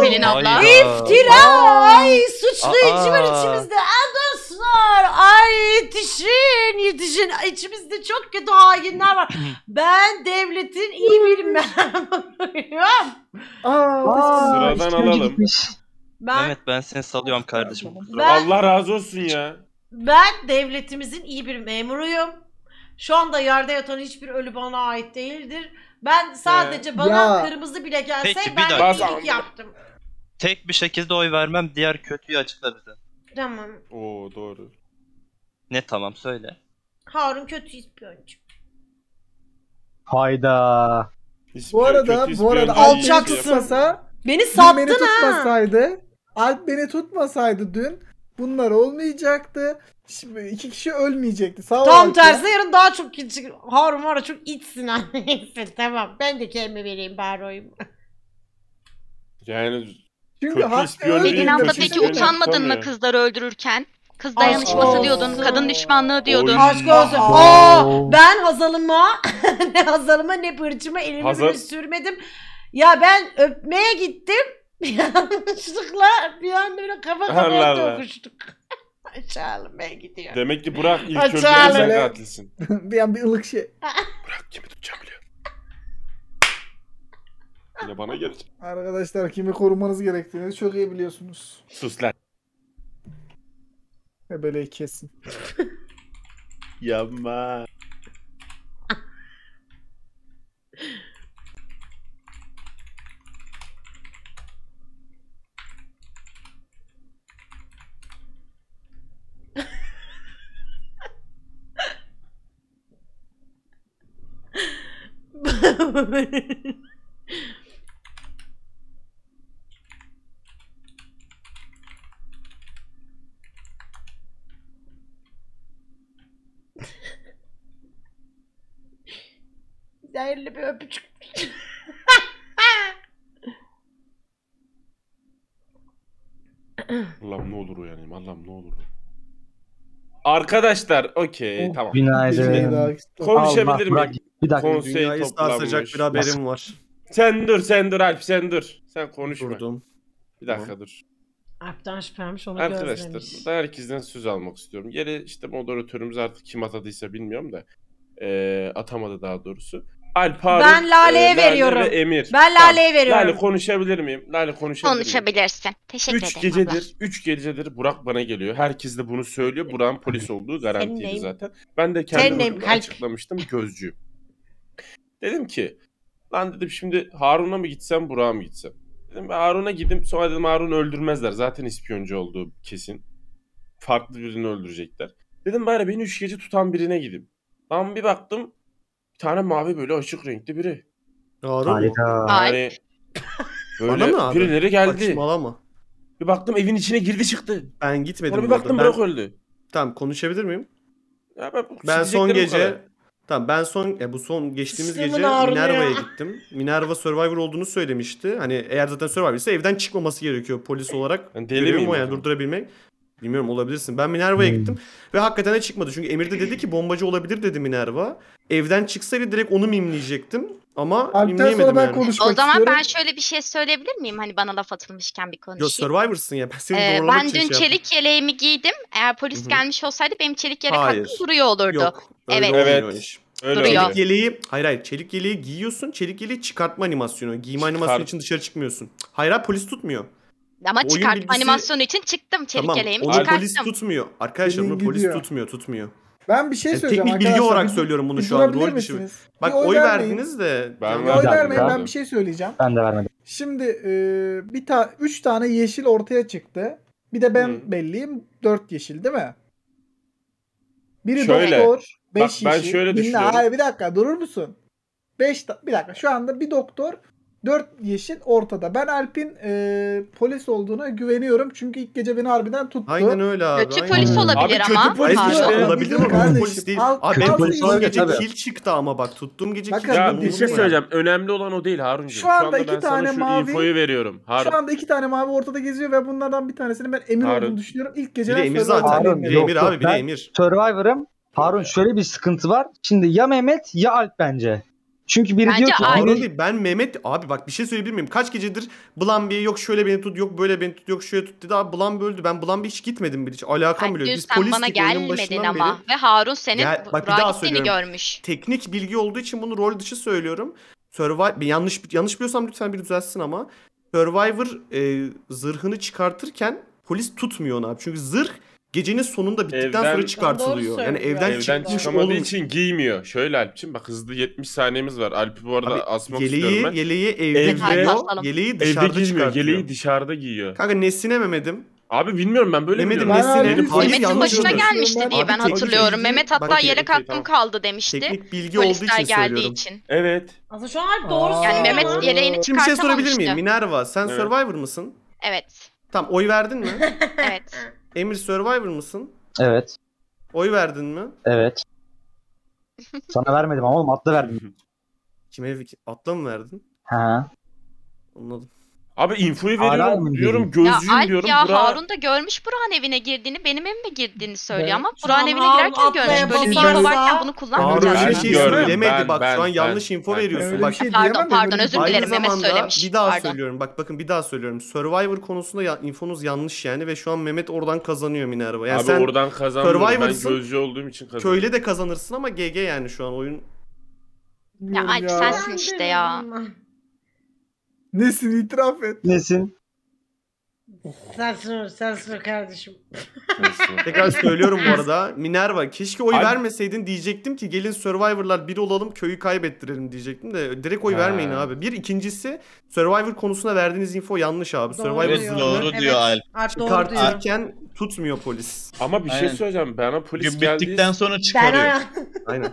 Pelin abla. İftiray! Suçlayıcı var içimizde. Adoslar! Ay yetişin, yetişin. İçimizde çok kötü hainler var. Ben devletin iyi birim memuruyum. Aa! Sıradan alalım. Ben... Evet ben seni salıyorum kardeşim. Ben... Allah razı olsun ya. Ben devletimizin iyi bir memuruyum. Şu anda yerde yatan hiçbir ölü bana ait değildir. Ben sadece ee, bana ya. kırmızı bile gelse Peki, ben iyilik yaptım. Tek bir şekilde oy vermem, diğer kötüyü açıkla bize. Tamam. Oo doğru. Ne tamam söyle. Harun kötü ispiyoncu. Hayda. İspiyon, bu arada bu arada alçaksın. Beni sattın beni tutmasaydı, ha. Alp beni tutmasaydı dün bunlar olmayacaktı. Şimdi iki kişi ölmeyecekti. Sağ Tam tersine yarın daha çok küçük. Harun var çok içsin annesi. Tamam ben de kendime vereyim baroyum. Yani çünkü Pelin abla peki utanmadın mı kızları öldürürken? Kız dayanışması diyordun, kadın düşmanlığı diyordun. Aşk olsun. Aa, ben Hazal'ıma ne Hazal'ıma ne Bırcı'ma elimi Hazal... bile sürmedim. Ya ben öpmeye gittim. Yanlışlıkla bir anda böyle kafa kafaya dokuştuk. Açalım ben gidiyorum. Demek ki Burak ilk önce sen katilsin. Bir an bir ılık şey. Burak kimi tutacağım biliyor. Yine bana gelecek. Arkadaşlar kimi korumanız gerektiğini çok iyi biliyorsunuz. Sus lan. Hebeleyi kesin. Yapma. Değerli bir öpücük. Allah'ım ne olur uyanayım, Allah'ım ne olur. Arkadaşlar okey oh, tamam. Günaydın. Konuşabilir miyim? Bir dakika. Konsey dünyayı sarsacak bir haberim var. Sen dur sen dur Alp sen dur. Sen konuşma. Durdum. Bir dakika tamam. dur. Alp'ten şüphelmiş onu Arkadaşlar, gözlemiş. Arkadaşlar herkesten söz almak istiyorum. Geri işte moderatörümüz artık kim atadıysa bilmiyorum da. E, atamadı daha doğrusu. Alp, Harun, ben Lale'ye e, Lale veriyorum. Ve Emir. Ben Lale'ye veriyorum. Lale konuşabilir miyim? Lale konuşabilir miyim? Konuşabilirsin. Teşekkür ederim. Üç gecedir, üç gecedir Burak bana geliyor. Herkes de bunu söylüyor. Burak'ın polis olduğu garantiydi zaten. Ben de kendimi açıklamıştım gözcüyüm. Dedim ki, lan dedim şimdi Harun'a mı gitsem, Burak'a mı gitsem? Dedim Harun'a gidip sonra dedim Harun'u öldürmezler. Zaten ispiyoncu olduğu kesin. Farklı birini öldürecekler. Dedim bari beni üç gece tutan birine gideyim. Lan bir baktım. Bir tane mavi böyle açık renkli biri. Doğru mu? Yani böyle mı birileri geldi. Bir baktım evin içine girdi çıktı. Ben gitmedim. Sonra bir baktım Burak ben... öldü. Tamam konuşabilir miyim? Ya ben, ben son gece... Tamam ben son... E, bu son geçtiğimiz Sistemin gece Minerva'ya gittim. Minerva Survivor olduğunu söylemişti. Hani eğer zaten Survivor ise evden çıkmaması gerekiyor polis olarak. Yani deli miyim? Yani, durdurabilmek. Bilmiyorum olabilirsin. Ben Minerva'ya hmm. gittim ve hakikaten de çıkmadı. Çünkü Emir de dedi ki bombacı olabilir dedi Minerva. Evden çıksaydı direkt onu mimleyecektim ama Alp'ten mimleyemedim ben yani. O zaman istiyorum. Ben şöyle bir şey söyleyebilir miyim? Hani bana laf atılmışken bir konuşayım. Yo Survivor'sın ya. Ben seni ee, doğrulamak ben için dün şey çelik yeleğimi giydim. Eğer polis Hı -hı. gelmiş olsaydı benim çelik yelek hakkım duruyor olurdu. Yok, evet. evet. Öyle duruyor. Çelik yeleği, hayır hayır çelik yeleği giyiyorsun. Çelik yeleği çıkartma animasyonu. Giyme Çıkar. animasyonu için dışarı çıkmıyorsun. Hayır hayır polis tutmuyor. Ama oyun çıkartma bilgisi... animasyonu için çıktım çelik tamam, yeleğimi çıkarttım. Polis tutmuyor. Arkadaşlar bunu polis tutmuyor tutmuyor. Ben bir şey yani söyleyeceğim teknik bilgi olarak bir, söylüyorum bunu şu an. Rol dışı. Bak oy, oy verdiniz de. Ben yani oy vermeyin ben bir şey söyleyeceğim. Ben de vermedim. Şimdi e, bir ta üç tane yeşil ortaya çıktı. Bir de ben hmm. belliyim. dört yeşil değil mi? Biri şöyle, doktor. beş yeşil. Ben şöyle düşünüyorum. Hayır bir dakika durur musun? beş bir dakika şu anda bir doktor dört yeşil ortada. Ben Alp'in e, polis olduğuna güveniyorum. Çünkü ilk gece beni harbiden tuttu. Aynen öyle abi. Kötü aynen. Polis olabilir abi, ama. Kötü polis işte. Olabilir ama kardeşim, polis değil. Al, abi benim polis olduğum gece kil çıktı ama bak. Tuttuğum gece kil. Ya bir şey söyleyeceğim. Yani. Önemli olan o değil Haruncuğum. Şu anda, şu anda iki ben tane sana mavi, şu infoyu veriyorum. Harun. Şu anda iki tane mavi ortada geziyor ve bunlardan bir tanesini ben Emir Harun. Olduğunu düşünüyorum. İlk gece Emir zaten. Biri Emir abi, biri Emir. Survivor'ım. Harun şöyle bir sıkıntı var. Şimdi ya Mehmet ya Alp bence. Çünkü biri bence diyor ki abi, ben Mehmet abi bak bir şey söyleyebilir miyim? Kaç gecedir Blambi'ye yok şöyle beni tut, yok böyle beni tut, yok şöyle tut dedi. Abi Blambi öldü. Ben Blambi hiç gitmedim bile, hiç alakam bile yok. Biz sen bana gelmedin ama beri... ve Harun senin ya, bak, bir daha söylüyorum. Görmüş. Teknik bilgi olduğu için bunu rol dışı söylüyorum. Survivor yanlış yanlış biliyorsam lütfen bir düzelsin ama Survivor e, zırhını çıkartırken polis tutmuyor onu abi. Çünkü zırh gecenin sonunda bittikten evden, sonra çıkartılıyor. Yani evden, evden çıkamadığı için giymiyor. Şöyle Alp'cim bak hızlı yetmiş saniyemiz var. Alp'i bu arada abi, asmak yeleği, istiyorum ben. Yeleği evde, evde, yeleği dışarıda evde giymiyor. Yeleği dışarıda giyiyor. Kanka nesine Mehmet'im? Abi bilmiyorum ben böyle Mehmet'im nesine. Mehmet'in başına gelmişti diye abi, ben hatırlıyorum. Mehmet hatta yelek hakkım kaldı demişti. Teknik bilgi olduğu için söylüyorum. Için. Evet. Aslında şu an Alp doğru söylüyor. Yani Mehmet yeleğini çıkartamamıştı. Şimdi bir şey sorabilir miyim? Minerva sen Survivor mısın? Evet. Tamam oy verdin mi? Evet. Emir Survivor mısın? Evet. Oy verdin mi? Evet. Sana vermedim ama oğlum atla verdim. Kime atla mı verdin? Ha. Anladım. Abi infoyu veriyorum diyorum gözcüyüm ya, diyorum. Ya Burak... Harun da görmüş Burak'ın evine girdiğini, benim evime girdiğini söylüyor evet. Ama Burak'ın evine girerken görmüş. Böyle bir info varken bunu kullanmayacağız. Harun bir şey söylemedi bak ben, şu an ben, yanlış info ben, veriyorsun. Bak, şey pardon pardon özür dilerim Mehmet söylemiş. Bir daha pardon. Söylüyorum bak bakın bir daha söylüyorum. Survivor konusunda ya, infonuz yanlış yani ve şu an Mehmet oradan kazanıyor Minerva. Yani abi sen oradan kazanmıyorum ben gözcü olduğum için kazanıyorum. Köyle de kazanırsın ama G G yani şu an oyun. Ya Alp sensin işte ya. Nesin itiraf et. Nesin? Sensin, sensin kardeşim. Tekrar söylüyorum bu arada. Minerva keşke oy Alp. Vermeseydin diyecektim ki gelin Survivor'lar bir olalım köyü kaybettirelim diyecektim de direkt oy ha. Vermeyin abi. Bir ikincisi Survivor konusuna verdiğiniz info yanlış abi. Doğru Survivor diyor. Doğru evet. Diyor Alp. Çıkartırken tutmuyor polis. Ama bir aynen. Şey söyleyeceğim. Bana polis gün geldi. Bittikten sonra çıkarıyor. Aynen.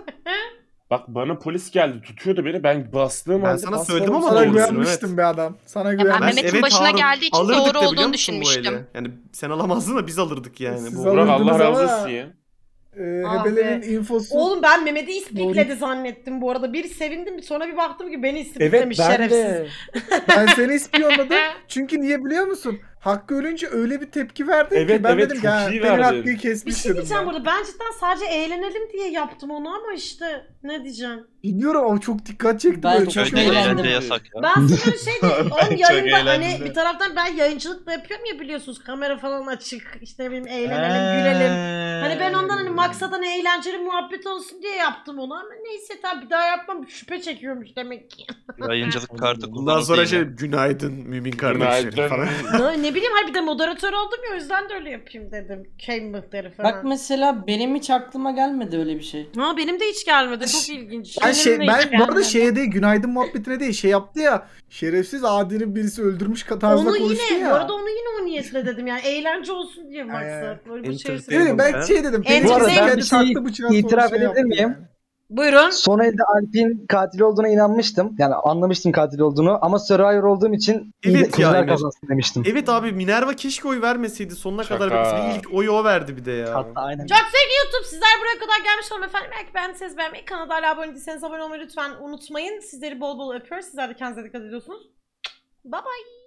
Bak bana polis geldi tutuyordu beni ben bastığım ben halde sana söyledim ama sana güvenmiştim evet. Be adam sana güvenmiştim. Ben Mehmet'in evet, başına Harun, geldiği için doğru olduğunu düşünmüştüm. Yani sen alamazdın da biz alırdık yani. Siz bu. Allah razı olsun ya. Hebelerin infosu. Oğlum ben Mehmet'i ispikledi zannettim bu arada. Bir sevindim sonra bir baktım ki beni ispiklemiş evet, şerefsiz. De. Ben seni ispiyonladım çünkü niye biliyor musun? Hakkı ölünce öyle bir tepki verdim evet, ki ben evet, dedim ya ben Hakkı'yı kesmiş. Bir şey diyeceğim burada ben cidden sadece eğlenelim diye yaptım onu ama işte ne diyeceğim. Biliyorum ama çok dikkat çekti. Ben çok eğlenceli yasak ya. Ben sana şey diyeyim oğlum yayında hani bir taraftan ben yayıncılık da yapıyorum ya biliyorsunuz kamera falan açık işte ne bileyim eğlenelim gülelim. Hani ben ondan hani maksadan eğlenceli muhabbet olsun diye yaptım onu ama neyse tabi bir daha yapmam şüphe çekiyormuş demek ki. Yayıncılık kartı. Bundan sonra şey günaydın mümin kardeşim falan. Ne bileyim hayır bir de moderatör oldum ya o yüzden de öyle yapayım dedim. Kaymakları falan. Bak mesela benim hiç aklıma gelmedi öyle bir şey. Ha benim de hiç gelmedi çok ilginç. Ben, şey, ben bu arada şeye değil günaydın muhabbetine değil şey yaptı ya. Şerefsiz adinin birisi öldürmüş tarzda konuştu yine, ya. Onu yine onu yine o niyetle dedim yani eğlence olsun diye maksat. Böyle bir şey söyledim. Ben şey dedim. Bu arada ben bir şey itiraf edebilir miyim? Buyurun. Son elde Alp'in katil olduğuna inanmıştım. Yani anlamıştım katil olduğunu ama Survivor olduğum için evet yani. Kazansın demiştim. Evet abi Minerva keşke oy vermeseydi sonuna şaka. Kadar. İlk oyu o verdi bir de ya. Hatta aynen. Çok sevgili YouTube sizler buraya kadar gelmiş olun efendim. Belki beğendiyseniz beğenmeyi, kanala hala abone değilseniz abone olmayı lütfen unutmayın. Sizleri bol bol öpüyoruz. Sizler de kendinize dikkat ediyorsunuz. Bye bye.